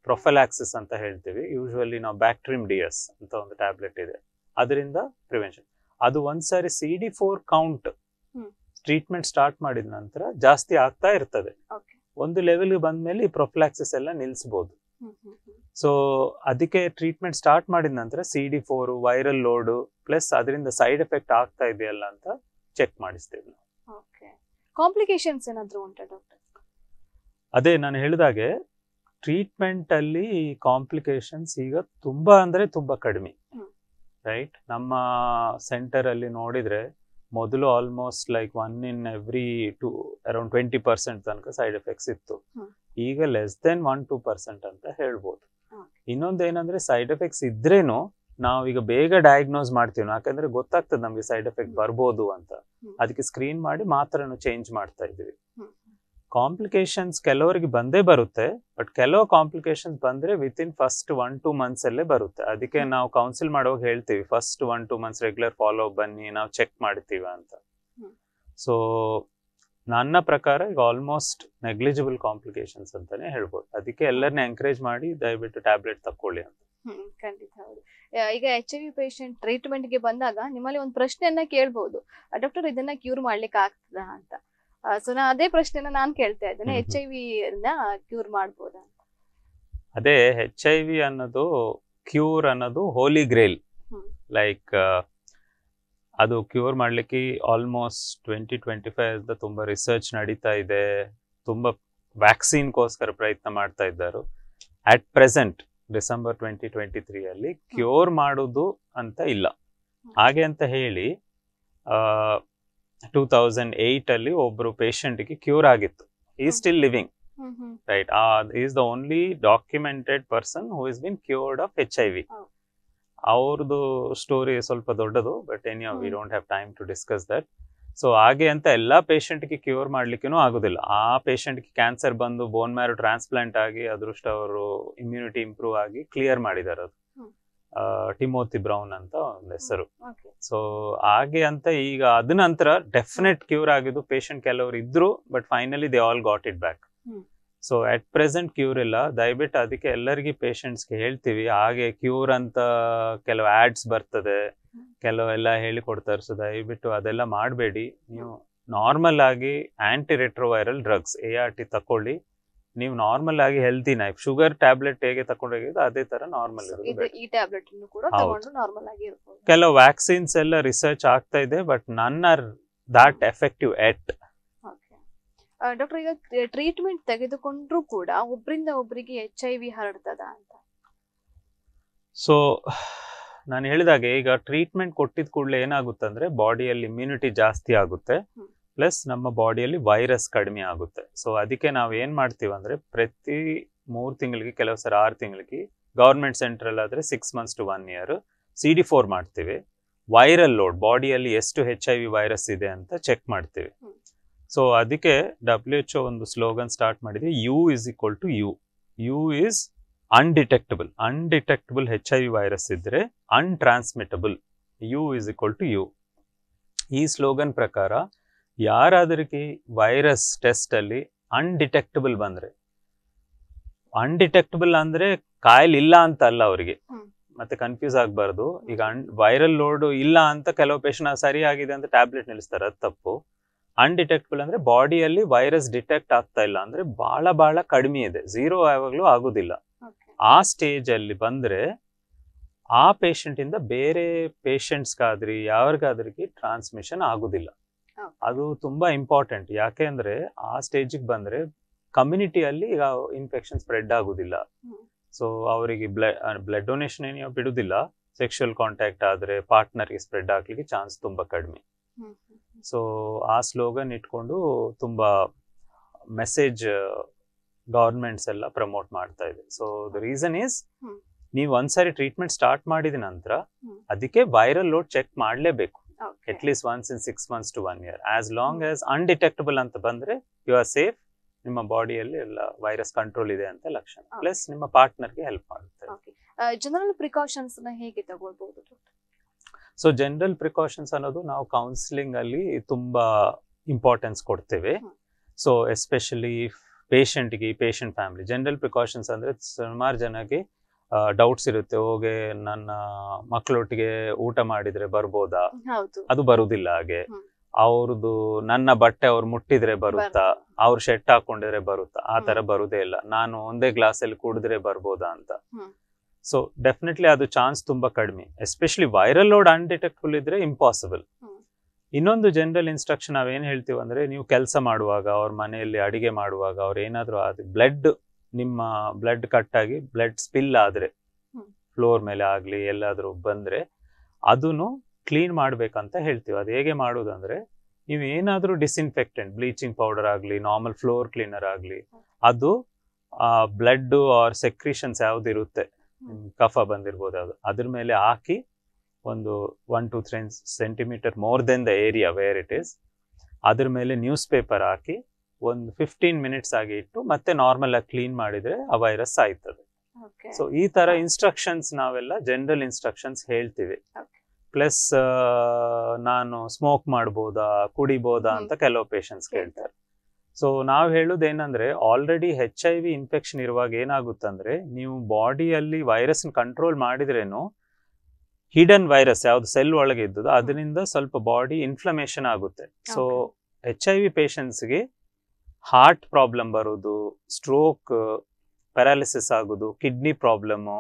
ಪ್ರೊಫಲಾಕ್ಸಿಸ್ ಅಂತ ಹೇಳ್ತೀವಿ. ಯೂಶ್ವಲಿ ನಾವು ಬ್ಯಾಕ್ಟ್ರಿಮ್ DS ಅಂತ ಒಂದು ಟ್ಯಾಬ್ಲೆಟ್ ಇದೆ, ಅದರಿಂದ ಪ್ರಿವೆನ್ಷನ್. ಅದು ಒಂದ್ಸಾರಿ CD4 ಕೌಂಟ್ ಟ್ರೀಟ್ಮೆಂಟ್ ಸ್ಟಾರ್ಟ್ ಮಾಡಿದ ನಂತರ ಜಾಸ್ತಿ ಆಗ್ತಾ ಇರ್ತದೆ, ಒಂದು ಲೆವೆಲ್ಗೆ ಬಂದಮೇಲೆ ಈ ಪ್ರೊಫಲಾಕ್ಸಿಸ್ ಎಲ್ಲ ನಿಲ್ಲಿಸ್ಬೋದು. ಸೊ ಅದಕ್ಕೆ ಟ್ರೀಟ್ಮೆಂಟ್ ಸ್ಟಾರ್ಟ್ ಮಾಡಿದ ನಂತರ CD4 ವೈರಲ್ ಲೋಡು ಪ್ಲಸ್ ಅದರಿಂದ ಸೈಡ್ ಎಫೆಕ್ಟ್ ಆಗ್ತಾ ಇದೆಯಲ್ಲ ಅಂತ ಚೆಕ್ ಮಾಡಿಸ್ತೀವಿ ನಾವು. ಕಾಂಪ್ಲಿಕೇಶನ್ಸ್ ಏನಾದರೂ ಉಂಟಾ ಡಾಕ್ಟರ್? ಅದೇ ನಾನು ಹೇಳಿದಾಗೆ ಟ್ರೀಟ್ಮೆಂಟಲ್ಲಿ ಕಾಂಪ್ಲಿಕೇಶನ್ಸ್ ಈಗ ತುಂಬ ಅಂದರೆ ತುಂಬ ಕಡಿಮೆ, ರೈಟ್? ನಮ್ಮ ಸೆಂಟರಲ್ಲಿ ನೋಡಿದರೆ ಮೊದಲು almost like 1 in every 2 around 20% ತನಕ ಸೈಡ್ ಎಫೆಕ್ಟ್ಸ್ ಇತ್ತು. ಈಗ ಲೆಸ್ ದೆನ್ 1-2% ಅಂತ ಹೇಳ್ಬೋದು. ಇನ್ನೊಂದೇನಂದರೆ ಸೈಡ್ ಎಫೆಕ್ಟ್ಸ್ ಇದ್ರೇನು ನಾವು ಈಗ ಬೇಗ ಡಯಾಗ್ನೋಸ್ ಮಾಡ್ತೀವಿ, ಯಾಕಂದರೆ ಗೊತ್ತಾಗ್ತದೆ ನಮಗೆ ಸೈಡ್ ಎಫೆಕ್ಟ್ ಬರ್ಬೋದು ಅಂತ, ಅದಕ್ಕೆ ಸ್ಕ್ರೀನ್ ಮಾಡಿ ಮಾತ್ರನೂ ಚೇಂಜ್ ಮಾಡ್ತಾ ಇದ್ದೀವಿ. ಕಾಂಪ್ಲಿಕೇಶನ್ಸ್ ಕೆಲವರಿಗೆ ಬಂದೇ ಬರುತ್ತೆ, ಬಟ್ ಕೆಲವು ಕಾಂಪ್ಲಿಕೇಶನ್ಸ್ ಬಂದರೆ ವಿತಿನ್ ಫಸ್ಟ್ 1-2 monthsಲ್ಲೇ ಬರುತ್ತೆ. ಅದಕ್ಕೆ ನಾವು ಕೌನ್ಸಿಲ್ ಮಾಡುವಾಗ ಹೇಳ್ತೀವಿ ಫಸ್ಟ್ 1-2 months ರೆಗ್ಯುಲರ್ ಫಾಲೋ ಬನ್ನಿ, ನಾವು ಚೆಕ್ ಮಾಡ್ತೀವಿ ಅಂತ. ಸೊ ನನ್ನ ಪ್ರಕಾರ ಈಗ ಆಲ್ಮೋಸ್ಟ್ ನೆಗ್ಲಿಜಿಬಲ್ ಕಾಂಪ್ಲಿಕೇಶನ್ಸ್ ಅಂತಾನೆ ಹೇಳ್ಬೋದು. ಅದಕ್ಕೆ ಎಲ್ಲರನ್ನ ಎಂಕರೇಜ್ ಮಾಡಿ ದಯವಿಟ್ಟು ಟ್ಯಾಬ್ಲೆಟ್ ತಕ್ಕೊಳ್ಳಿ ಅಂತ. ಖಂಡಿತ ಹೌದು. ಈಗ HIV ಪೇಷಂಟ್ ಟ್ರೀಟ್ಮೆಂಟ್ ಗೆ ಬಂದಾಗ ನಿಮ್ಮಲ್ಲಿ ಒಂದು ಪ್ರಶ್ನೆಯನ್ನ ಕೇಳಬಹುದು, ಡಾಕ್ಟರ್ ಇದನ್ನ ಕ್ಯೂರ್ ಮಾಡ್ಲಿಕ್ಕೆ ಆಗ್ತದಾ ಅಂತ. ಸೊ ನಾ ಅದೇ ಪ್ರಶ್ನೆನ ನಾನು ಕೇಳ್ತಾ ಇದ್ದೇನೆ, HIV ನ ಕ್ಯೂರ್ ಮಾಡಬಹುದಾ? ಅದೇ HIV ಅನ್ನೋದು ಕ್ಯೂರ್ ಅನ್ನೋದು ಹೋಲಿ ಗ್ರೇಲ್, ಲೈಕ್ ಅದು ಕ್ಯೂರ್ ಮಾಡ್ಲಿಕ್ಕೆ ಆಲ್ಮೋಸ್ಟ್ 20-25 ಇಂದ ತುಂಬಾ ರಿಸರ್ಚ್ ನಡೀತಾ ಇದೆ, ತುಂಬಾ ವ್ಯಾಕ್ಸಿನ್ ಕೋಸ್ಕರ ಪ್ರಯತ್ನ ಮಾಡ್ತಾ ಇದ್ದಾರೆ. ಅಟ್ ಪ್ರೆಸೆಂಟ್ ಡಿಸೆಂಬರ್ 2023 ಅಲ್ಲಿ ಕ್ಯೂರ್ ಮಾಡೋದು ಅಂತ ಇಲ್ಲ. ಹಾಗೆ ಅಂತ ಹೇಳಿ 2008 ಅಲ್ಲಿ ಒಬ್ರು ಪೇಷಂಟ್ಗೆ ಕ್ಯೂರ್ ಆಗಿತ್ತು. ಈ still living, right? Is the only documented person who is been cured of HIV. ಅವ್ರದ್ದು ಸ್ಟೋರಿ ಸ್ವಲ್ಪ ದೊಡ್ಡದು, but anyhow we don't have time to discuss that. So ಹಾಗೆ ಅಂತ ಎಲ್ಲ ಪೇಷಂಟ್ಗೆ ಕ್ಯೂರ್ ಮಾಡ್ಲಿಕ್ಕೂ ಆಗೋದಿಲ್ಲ. ಆ ಪೇಷಂಟ್ಗೆ ಕ್ಯಾನ್ಸರ್ ಬಂದು ಬೋನ್ ಮ್ಯಾರೋ ಟ್ರಾನ್ಸ್ಪ್ಲಾಂಟ್ ಆಗಿ ಅದೃಷ್ಟ ಅವರು ಇಮ್ಯುನಿಟಿ ಇಂಪ್ರೂವ್ ಆಗಿ ಕ್ಲಿಯರ್ ಮಾಡಿದಾರೆ. ಅದು ಟಿಮೋತಿ ಬ್ರೌನ್ ಅಂತ ಒಂದು ಹೆಸರು. ಸೊ ಹಾಗೆ ಅಂತ ಈಗ ಅದ ನಂತರ ಡೆಫಿನೆಟ್ ಕ್ಯೂರ್ ಆಗಿದ್ದು ಪೇಷಂಟ್ ಕೆಲವರು ಇದ್ರು, but finally they all got it back. So at present cure ಇಲ್ಲ. ದಯವಿಟ್ಟು ಅದಕ್ಕೆ ಎಲ್ಲರಿಗೆ ಪೇಷಂಟ್ಸ್ಗೆ ಹೇಳ್ತೀವಿ. ಹಾಗೆ ಕ್ಯೂರ್ ಅಂತ ಕೆಲವು ಆಡ್ಸ್ ಬರ್ತದೆ, ಕೆಲವೆಲ್ಲ ಹೇಳಿಕೊಡ್ತಾರೆ. ಸೊ ದಯವಿಟ್ಟು ಅದೆಲ್ಲ ಮಾಡಬೇಡಿ. ನೀವು ನಾರ್ಮಲ್ ಆಗಿ ಆಂಟಿ ರೆಟ್ರೋವೈರಲ್ ಡ್ರಗ್ಸ್ ART ತಕೊಳ್ಳಿ. ನೀವು ನಾರ್ಮಲ್ ಆಗಿ ಹೆಲ್ತಿ ಲೈಫ್, ಶುಗರ್ ಟ್ಯಾಬ್ಲೆಟ್ ಹೇಗೆ ತಗೊಂಡೋಗಿದ್ದು ಅದೇ ತರ ನಾರ್ಮಲ್ ಇರುತ್ತೆ. ಕೆಲವು ವ್ಯಾಕ್ಸಿನ್ಸ್ ಎಲ್ಲ ರಿಸರ್ಚ್ ಆಗ್ತಾ ಇದೆ, but none are that effective yet. Doctor, ಈಗ ಟ್ರೀಟ್ಮೆಂಟ್ ತೆಗೆದುಕೊಂಡ್ರೂ ಕೂಡ ಒಬ್ಬರಿಂದ ಒಬ್ಬರಿಗೆ HIV ಹರಡ್ತದ ಅಂತ? ಸೊ ನಾನು ಹೇಳಿದಾಗೆ ಈಗ ಟ್ರೀಟ್ಮೆಂಟ್ ಕೊಟ್ಟಿದ ಕೂಡಲೇ ಏನಾಗುತ್ತೆ ಅಂದ್ರೆ ಬಾಡಿಯಲ್ಲಿ ಇಮ್ಯುನಿಟಿ ಜಾಸ್ತಿ ಆಗುತ್ತೆ, ಪ್ಲಸ್ ನಮ್ಮ ಬಾಡಿಯಲ್ಲಿ ವೈರಸ್ ಕಡಿಮೆ ಆಗುತ್ತೆ. ಸೊ ಅದಕ್ಕೆ ನಾವು ಏನ್ ಮಾಡ್ತೀವಿ ಅಂದ್ರೆ ಪ್ರತಿ 3 ತಿಂಗಳಿಗೆ, ಕೆಲವು ಸರಿ 6 ತಿಂಗಳಿಗೆ, ಗವರ್ಮೆಂಟ್ ಸೆಂಟ್ರಲ್ ಆದ್ರೆ 6 months to 1 year CD4 ಮಾಡ್ತೀವಿ. ವೈರಲ್ ಲೋಡ್ ಬಾಡಿಯಲ್ಲಿ ಎಷ್ಟು HIV ವೈರಸ್ ಇದೆ ಅಂತ ಚೆಕ್ ಮಾಡ್ತೀವಿ. ಸೊ ಅದಕ್ಕೆ WHO ಒಂದು ಸ್ಲೋಗನ್ ಸ್ಟಾರ್ಟ್ ಮಾಡಿದೆ, U=U. U is undetectable. Undetectable HIV virus ಇದ್ರೆ ಅನ್ಟ್ರಾನ್ಸ್ಮಿಟಬಲ್. U=U. ಈ ಸ್ಲೋಗನ್ ಪ್ರಕಾರ ಯಾರಾದ್ರಿಗೆ ವೈರಸ್ ಟೆಸ್ಟ್ ಅಲ್ಲಿ ಅನ್ಡಿಟೆಕ್ಟಬಲ್ ಬಂದ್ರೆ, ಅನ್ಡಿಟೆಕ್ಟಬಲ್ ಅಂದ್ರೆ ಕಾಯಿಲೆ ಇಲ್ಲ ಅಂತ ಅಲ್ಲ, ಅವರಿಗೆ ಮತ್ತೆ ಕನ್ಫ್ಯೂಸ್ ಆಗ್ಬಾರ್ದು. ಈಗ ವೈರಲ್ ಲೋಡ್ ಇಲ್ಲ ಅಂತ ಕೆಲವು ಪೇಷಂಟ್ ಸರಿಯಾಗಿದೆ ಅಂತ ಟ್ಯಾಬ್ಲೆಟ್ ನಿಲ್ಲಿಸ್ತಾರೆ, ಅದು ತಪ್ಪು. ಅನ್ಡಿಟೆಕ್ಟಬಲ್ ಅಂದ್ರೆ ಬಾಡಿಯಲ್ಲಿ ವೈರಸ್ ಡಿಟೆಕ್ಟ್ ಆಗ್ತಾ ಇಲ್ಲ, ಅಂದ್ರೆ ಬಹಳ ಕಡಿಮೆ ಇದೆ, 0 ಯಾವಾಗ್ಲೂ ಆಗುದಿಲ್ಲ. ಆ ಸ್ಟೇಜ್ ಅಲ್ಲಿ ಬಂದ್ರೆ ಆ ಪೇಷಂಟ್ ಇಂದ ಬೇರೆ ಪೇಷಂಟ್ಸ್ಗಾದ್ರಿ ಯಾರಿಗಾದ್ರಿಗೆ ಟ್ರಾನ್ಸ್ಮಿಷನ್ ಆಗುದಿಲ್ಲ. ಅದು ತುಂಬಾ ಇಂಪಾರ್ಟೆಂಟ್. ಯಾಕೆ ಅಂದ್ರೆ ಆ ಸ್ಟೇಜಿಗೆ ಬಂದ್ರೆ ಕಮ್ಯುನಿಟಿಯಲ್ಲಿ ಈಗ ಇನ್ಫೆಕ್ಷನ್ ಸ್ಪ್ರೆಡ್ ಆಗುದಿಲ್ಲ. ಸೊ ಅವರಿಗೆ ಬ್ಲಡ್ ಡೊನೇಷನ್ ಏನೋ ಬಿಡುದಿಲ್ಲ. ಸೆಕ್ಷುಯಲ್ ಕಾಂಟ್ಯಾಕ್ಟ್ ಆದ್ರೆ ಪಾರ್ಟ್ನರ್ಗೆ ಸ್ಪ್ರೆಡ್ ಆಗ್ಲಿಕ್ಕೆ ಚಾನ್ಸ್ ತುಂಬಾ ಕಡಿಮೆ. ಸೊ ಆ ಸ್ಲೋಗನ್ ಇಟ್ಕೊಂಡು ತುಂಬಾ ಮೆಸೇಜ್ ಗವರ್ಮೆಂಟ್ಸ್ ಎಲ್ಲ ಪ್ರಮೋಟ್ ಮಾಡ್ತಾ ಇದೆ. ಸೊ ದ ರೀಸನ್ ಈಸ್, ನೀವು ಒಂದ್ಸರಿ ಟ್ರೀಟ್ಮೆಂಟ್ ಸ್ಟಾರ್ಟ್ ಮಾಡಿದ ನಂತರ ಅದಕ್ಕೆ ವೈರಲ್ ಲೋಡ್ ಚೆಕ್ ಮಾಡ್ಲೇಬೇಕು, at least once in 6 months to 1 year. As long as undetectable ಅಂತ ಬಂದ್ರೆ ಯು ಆರ್ ಸೇಫ್. ನಿಮ್ಮ ಬಾಡಿಯಲ್ಲಿ ಎಲ್ಲ ವೈರಸ್ ಕಂಟ್ರೋಲ್ ಇದೆ ಅಂತ ಲಕ್ಷಣ, ಪ್ಲಸ್ ನಿಮ್ಮ ಪಾರ್ಟ್ನರ್ಗೆ ಹೆಲ್ಪ್ ಮಾಡುತ್ತೆ. ಜನರಲ್ ಪ್ರಿಕಾಷನ್ಸ್ ಹೇಗೆ ತಗೊಳ್ಬಹುದು? ಸೊ ಜನರಲ್ ಪ್ರಿಕಾಷನ್ಸ್ ಅನ್ನೋದು ನಾವು ಕೌನ್ಸಿಲಿಂಗ್ ಅಲ್ಲಿ ತುಂಬಾ ಇಂಪಾರ್ಟೆನ್ಸ್ ಕೊಡ್ತೇವೆ. ಸೊ ಎಸ್ಪೆಷಲಿ ಪೇಷಂಟ್ಗೆ, ಪೇಷಂಟ್ ಫ್ಯಾಮಿಲಿ. ಜನರಲ್ ಪ್ರಿಕಾಷನ್ಸ್ ಅಂದ್ರೆ ಸುಮಾರು ಜನಕ್ಕೆ ಡೌಟ್ಸ್ ಇರುತ್ತೆ, ಹೋಗಿ ನನ್ನ ಮಕ್ಕಳೊಟ್ಟಿಗೆ ಊಟ ಮಾಡಿದ್ರೆ ಬರ್ಬೋದಾ? ಅದು ಬರುದಿಲ್ಲ. ಹಾಗೆ ಅವ್ರದ್ದು ನನ್ನ ಬಟ್ಟೆ ಅವ್ರು ಮುಟ್ಟಿದ್ರೆ ಬರುತ್ತಾ, ಅವ್ರು ಶೆಟ್ ಹಾಕೊಂಡಿದ್ರೆ ಬರುತ್ತಾ? ಆ ತರ ಬರುದೇ ಇಲ್ಲ. ನಾನು ಒಂದೇ ಗ್ಲಾಸ್ ಅಲ್ಲಿ ಕುಡಿದ್ರೆ ಬರ್ಬೋದಾ ಅಂತ. ಸೊ ಡೆಫಿನೆಟ್ಲಿ ಅದು ಚಾನ್ಸ್ ತುಂಬಾ ಕಡಿಮೆ, ಎಸ್ಪೆಷಲಿ ವೈರಲ್ ಲೋಡ್ ಅನ್ಡಿಟೆಕ್ಟಬಲ್ ಇದ್ರೆ ಇಂಪಾಸಿಬಲ್. ಇನ್ನೊಂದು ಜನರಲ್ ಇನ್ಸ್ಟ್ರಕ್ಷನ್ ನಾವೇನ್ ಹೇಳ್ತೀವಿ ಅಂದ್ರೆ, ನೀವು ಕೆಲಸ ಮಾಡುವಾಗ, ಅವ್ರ ಮನೆಯಲ್ಲಿ ಅಡಿಗೆ ಮಾಡುವಾಗ, ಅವ್ರ ಏನಾದ್ರು ಬ್ಲಡ್, ನಿಮ್ಮ ಬ್ಲಡ್ ಕಟ್ ಆಗಿ ಬ್ಲಡ್ ಸ್ಪಿಲ್ ಆದ್ರೆ ಫ್ಲೋರ್ ಮೇಲೆ ಆಗ್ಲಿ ಎಲ್ಲಾದ್ರೂ ಬಂದ್ರೆ ಅದನ್ನು ಕ್ಲೀನ್ ಮಾಡ್ಬೇಕಂತ ಹೇಳ್ತೀವಿ. ಅದು ಹೇಗೆ ಮಾಡೋದಂದ್ರೆ, ನೀವು ಏನಾದ್ರೂ ಡಿಸ್ಇನ್ಫೆಕ್ಟೆಂಟ್, ಬ್ಲೀಚಿಂಗ್ ಪೌಡರ್ ಆಗ್ಲಿ, ನಾರ್ಮಲ್ ಫ್ಲೋರ್ ಕ್ಲೀನರ್ ಆಗ್ಲಿ, ಅದು ಬ್ಲಡ್ ಆರ್ ಸೆಕ್ರಿಷನ್ಸ್ ಯಾವ್ದಿರುತ್ತೆ, ಕಫ ಬಂದಿರ್ಬೋದು, ಅದು ಅದ್ರ ಮೇಲೆ ಹಾಕಿ ಒಂದು 1-3 centimeter more than the area where it is, ಅದ್ರ ಮೇಲೆ ನ್ಯೂಸ್ ಪೇಪರ್ ಹಾಕಿ ಒಂದು 15 minutes ಆಗಿ ಇಟ್ಟು ಮತ್ತೆ ನಾರ್ಮಲ್ ಆಗಿ ಕ್ಲೀನ್ ಮಾಡಿದ್ರೆ ಆ ವೈರಸ್ ಸಾಯ್ತದೆ. ಸೊ ಈ ತರ ಇನ್ಸ್ಟ್ರಕ್ಷನ್ಸ್ ನಾವೆಲ್ಲ ಜನರಲ್ ಇನ್ಸ್ಟ್ರಕ್ಷನ್ಸ್ ಹೇಳ್ತೀವಿ. ಪ್ಲಸ್ ನಾನು ಸ್ಮೋಕ್ ಮಾಡ್ಬೋದಾ, ಕುಡಿಬೋದಾ ಅಂತ ಕೆಲವು ಪೇಷಂಟ್ಸ್ ಕೇಳ್ತಾರೆ. ಸೊ ನಾವು ಹೇಳೋದು ಏನಂದ್ರೆ, ಆಲ್ರೆಡಿ HIV ಇನ್ಫೆಕ್ಷನ್ ಇರುವಾಗ ಏನಾಗುತ್ತಂದ್ರೆ, ನೀವು ಬಾಡಿಯಲ್ಲಿ ವೈರಸ್ ಕಂಟ್ರೋಲ್ ಮಾಡಿದ್ರೇನು ಹಿಡನ್ ವೈರಸ್ ಯಾವ್ದು ಸೆಲ್ ಒಳಗೆ ಇದ್ದದ್ದು ಅದರಿಂದ ಸ್ವಲ್ಪ ಬಾಡಿ ಇನ್ಫ್ಲಮೇಷನ್ ಆಗುತ್ತೆ. ಸೊ HIV ಪೇಷಂಟ್ಸ್ಗೆ ಹಾರ್ಟ್ ಪ್ರಾಬ್ಲಮ್ ಬರೋದು, ಸ್ಟ್ರೋಕ್, ಪ್ಯಾರಾಲಿಸಿಸ್ ಆಗೋದು, ಕಿಡ್ನಿ ಪ್ರಾಬ್ಲಮ್ಮು,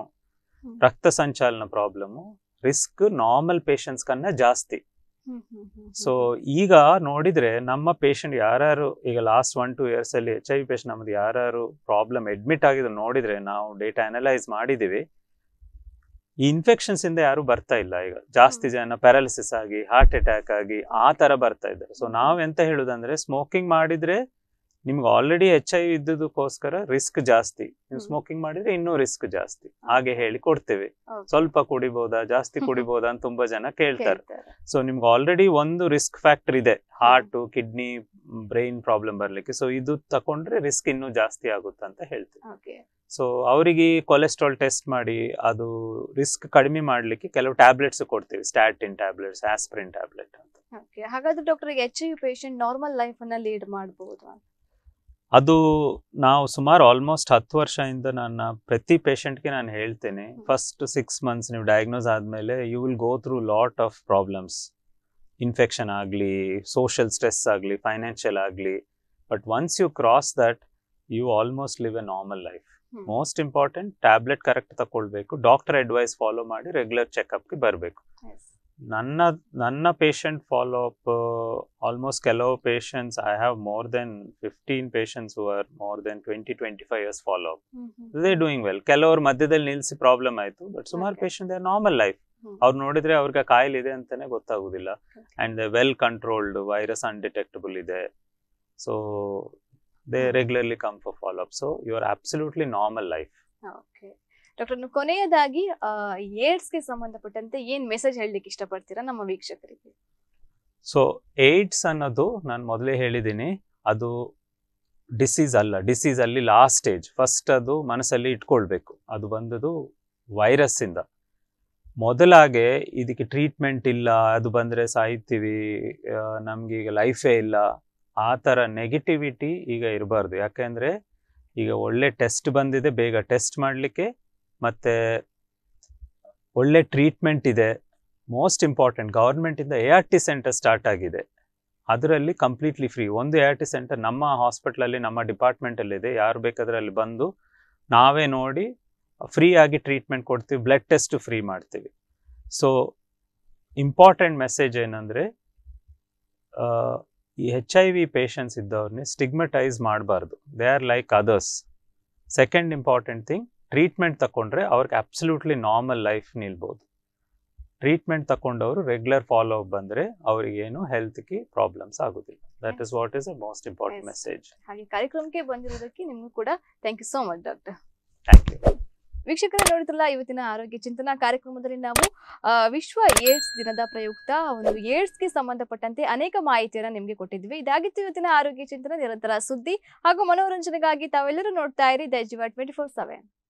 ರಕ್ತ ಸಂಚಾಲನ ಪ್ರಾಬ್ಲಮ್ಮು ರಿಸ್ಕ್ ನಾರ್ಮಲ್ ಪೇಷಂಟ್ಸ್ ಕನ್ನ ಜಾಸ್ತಿ. ಸೊ ಈಗ ನೋಡಿದ್ರೆ ನಮ್ಮ ಪೇಷಂಟ್ ಯಾರು ಈಗ ಲಾಸ್ಟ್ 1-2 years ಅಲ್ಲಿ HIV ಪೇಷಂಟ್ ನಮ್ದು ಯಾರು ಪ್ರಾಬ್ಲಮ್ ಅಡ್ಮಿಟ್ ಆಗಿದ್ರು ನೋಡಿದ್ರೆ ನಾವು ಡೇಟಾ ಅನಲೈಸ್ ಮಾಡಿದೀವಿ. ಈ ಇನ್ಫೆಕ್ಷನ್ಸ್ ಇಂದ ಯಾರು ಬರ್ತಾ ಇಲ್ಲ. ಈಗ ಜಾಸ್ತಿ ಜನ ಪ್ಯಾರಾಲಿಸಿಸ್ ಆಗಿ ಹಾರ್ಟ್ ಅಟ್ಯಾಕ್ ಆಗಿ ಆ ತರ ಬರ್ತಾ ಇದ್ದಾರೆ. ಸೊ ನಾವ್ ಎಂತ ಹೇಳುದಂದ್ರೆ, ಸ್ಮೋಕಿಂಗ್ ಮಾಡಿದ್ರೆ ನಿಮ್ಗೆ ಆಲ್ರೆಡಿ HIV ಇದ್ದದಕ್ಕೋಸ್ಕರ ರಿಸ್ಕ್ ಜಾಸ್ತಿ, ನೀವು ಸ್ಮೋಕಿಂಗ್ ಮಾಡಿದ್ರೆ ಇನ್ನೂ ರಿಸ್ಕ್ ಜಾಸ್ತಿ ಹಾಗೆ ಹೇಳಿ ಕೊಡ್ತೇವೆ. ಸ್ವಲ್ಪ ಕುಡಿಬೋದಾ, ಜಾಸ್ತಿ ಕುಡಿಬೋದಾ ಅಂತ ತುಂಬಾ ಜನ ಕೇಳ್ತಾರೆ. ಸೊ ನಿಮ್ಗೆ ಆಲ್ರೆಡಿ ಒಂದು ರಿಸ್ಕ್ ಫ್ಯಾಕ್ಟರ್ ಇದೆ, ಹಾರ್ಟ್, ಕಿಡ್ನಿ, ಬ್ರೈನ್ ಪ್ರಾಬ್ಲಮ್ ಬರ್ಲಿಕ್ಕೆ. ಸೊ ಇದು ತಕೊಂಡ್ರೆ ರಿಸ್ಕ್ ಇನ್ನೂ ಜಾಸ್ತಿ ಆಗುತ್ತೆ ಅಂತ ಹೇಳ್ತೇವೆ. ಸೊ ಅವರಿಗೆ ಕೊಲೆಸ್ಟ್ರಾಲ್ ಟೆಸ್ಟ್ ಮಾಡಿ ಅದು ರಿಸ್ಕ್ ಕಡಿಮೆ ಮಾಡ್ಲಿಕ್ಕೆ ಕೆಲವು ಟ್ಯಾಬ್ಲೆಟ್ಸ್ ಕೊಡ್ತೀವಿ, ಸ್ಟಾಟಿನ್ ಟ್ಯಾಬ್ಲೆಟ್ಸ್, ಆಸ್ಪಿರಿನ್ ಟ್ಯಾಬ್ಲೆಟ್ ಅಂತ. ಹಾಗಾದ್ರೆ doctor, HIV patient normal life ಅನ್ನ ಲೀಡ್ ಮಾಡಬಹುದು? ಅದು ನಾವು ಸುಮಾರು ಆಲ್ಮೋಸ್ಟ್ 10 ವರ್ಷದಿಂದ ನನ್ನ ಪ್ರತಿ ಪೇಷಂಟ್ಗೆ ನಾನು ಹೇಳ್ತೇನೆ, ಫಸ್ಟ್ 6 months ನೀವು ಡಯಾಗ್ನೋಸ್ ಆದಮೇಲೆ you will go through lot of problems, infection ಆಗಲಿ, ಸೋಷಿಯಲ್ ಸ್ಟ್ರೆಸ್ ಆಗಲಿ, ಫೈನಾನ್ಷಿಯಲ್ ಆಗಲಿ. But once you cross that, you almost live a normal life. Most important, tablet correct ತಗೊಳ್ಬೇಕು, ಡಾಕ್ಟರ್ ಅಡ್ವೈಸ್ ಫಾಲೋ ಮಾಡಿ ರೆಗ್ಯುಲರ್ ಚೆಕಪ್ಗೆ ಬರಬೇಕು. ನನ್ನ ಪೇಷಂಟ್ ಫಾಲೋ ಅಪ್ ಆಲ್ಮೋಸ್ಟ್ ಕೆಲವು patients, I have more than 15 patients who are more than 20-25 years follow up. They doing well. ಕೆಲವರು ಮಧ್ಯದಲ್ಲಿ ನಿಲ್ಲಿಸಿ ಪ್ರಾಬ್ಲಮ್ ಆಯ್ತು, ಬಟ್ ಸುಮಾರು patient they are normal life. ಅವ್ರು ನೋಡಿದ್ರೆ ಅವ್ರಿಗೆ ಕಾಯಿಲೆ ಇದೆ ಅಂತಾನೆ ಗೊತ್ತಾಗುದಿಲ್ಲ, and they well controlled, virus undetectable ಇದೆ. So they regularly come for follow up. So you are absolutely normal life. Doctor, ಕೊನೆಯದಾಗಿ ಏಡ್ಸ್ಗೆ ಸಂಬಂಧಪಟ್ಟಂತೆ ಏನ್ ಮೆಸೇಜ್ ಹೇಳಲಿಕ್ಕೆ ಇಷ್ಟಪಡ್ತೀರಾ ನಮ್ಮ ವೀಕ್ಷಕರಿಗೆ? ಸೊ ಏಡ್ಸ್ ಅನ್ನೋದು ನಾನು ಮೊದಲೇ ಹೇಳಿದ್ದೀನಿ, ಅದು ಡಿಸೀಸ್ ಅಲ್ಲ. ಡಿಸೀಸ್ ಅಲ್ಲಿ ಲಾಸ್ಟ್ ಸ್ಟೇಜ್. ಫಸ್ಟ್ ಅದು ಮನಸ್ಸಲ್ಲಿ ಇಟ್ಕೊಳ್ಬೇಕು, ಅದು ಬಂದದು ವೈರಸ್ ಇಂದ. ಮೊದಲಾಗೆ ಇದಕ್ಕೆ ಟ್ರೀಟ್ಮೆಂಟ್ ಇಲ್ಲ, ಅದು ಬಂದರೆ ಸಾಯ್ತೀವಿ, ನಮ್ಗೆ ಈಗ ಲೈಫೇ ಇಲ್ಲ, ಆ ಥರ ನೆಗೆಟಿವಿಟಿ ಈಗ ಇರಬಾರ್ದು. ಯಾಕೆಂದರೆ ಈಗ ಒಳ್ಳೆ ಟೆಸ್ಟ್ ಬಂದಿದೆ, ಬೇಗ ಟೆಸ್ಟ್ ಮಾಡಲಿಕ್ಕೆ, ಮತ್ತು ಒಳ್ಳೆ ಟ್ರೀಟ್ಮೆಂಟ್ ಇದೆ. ಮೋಸ್ಟ್ ಇಂಪಾರ್ಟೆಂಟ್, ಗೌರ್ಮೆಂಟಿಂದ ART ಸೆಂಟರ್ ಸ್ಟಾರ್ಟ್ ಆಗಿದೆ, ಅದರಲ್ಲಿ ಕಂಪ್ಲೀಟ್ಲಿ ಫ್ರೀ. ಒಂದು ART ಸೆಂಟರ್ ನಮ್ಮ ಹಾಸ್ಪಿಟ್ಲಲ್ಲಿ, ನಮ್ಮ ಡಿಪಾರ್ಟ್ಮೆಂಟಲ್ಲಿದೆ. ಯಾರು ಬೇಕಾದ್ರೆ ಅಲ್ಲಿ ಬಂದು ನಾವೇ ನೋಡಿ ಫ್ರೀ ಆಗಿ ಟ್ರೀಟ್ಮೆಂಟ್ ಕೊಡ್ತೀವಿ, ಬ್ಲಡ್ ಟೆಸ್ಟ್ ಫ್ರೀ ಮಾಡ್ತೀವಿ. ಸೊ ಇಂಪಾರ್ಟೆಂಟ್ ಮೆಸೇಜ್ ಏನಂದರೆ, ಈ HIV ಪೇಷಂಟ್ಸ್ ಇದ್ದವ್ರನ್ನೇ ಸ್ಟಿಗ್ಮಟೈಸ್ ಮಾಡಬಾರ್ದು, they are like others. Second important thing, treatment ತಗೊಂಡ್ರೆ ಅವ್ರಿಗೆ ಅಬ್ಸಲ್ಯೂಟ್ಲಿ ನಾರ್ಮಲ್ ಲೈಫ್ ನಿಲ್ಬೋದು. ಟ್ರೀಟ್ಮೆಂಟ್ ತಗೊಂಡವರು ರೆಗ್ಯುಲರ್ ಫಾಲೋ ಅಪ್ ಬಂದರೆ ಅವ್ರಿಗೇನು ಹೆಲ್ತ್ಗೆ ಪ್ರಾಬ್ಲಮ್ಸ್ ಆಗೋದಿಲ್ಲ. That is what is a most important message. ಹಾಗೆ ಕಾರ್ಯಕ್ರಮಕ್ಕೆ ಬಂದಿರೋದಕ್ಕೆ ನಿಮಗೂ ಕೂಡ thank you so much doctor. Thank you. ವೀಕ್ಷಕರೇ, ನೋಡುತ್ತಲ್ಲ ಇವತ್ತಿನ ಆರೋಗ್ಯ ಚಿಂತನ ಕಾರ್ಯಕ್ರಮದಲ್ಲಿ ನಾವು ವಿಶ್ವ ಏಡ್ಸ್ ದಿನದ ಪ್ರಯುಕ್ತ ಒಂದು ಏಡ್ಸ್ಗೆ ಸಂಬಂಧಪಟ್ಟಂತೆ ಅನೇಕ ಮಾಹಿತಿಯನ್ನು ನಿಮಗೆ ಕೊಟ್ಟಿದ್ವಿ. ಇದಾಗಿತ್ತು ಇವತ್ತಿನ ಆರೋಗ್ಯ ಚಿಂತನ. ನಿರಂತರ ಸುದ್ದಿ ಹಾಗೂ ಮನೋರಂಜನೆಗಾಗಿ ತಾವೆಲ್ಲರೂ ನೋಡ್ತಾ ಇರಿ ದ ಜೀವ 24/7.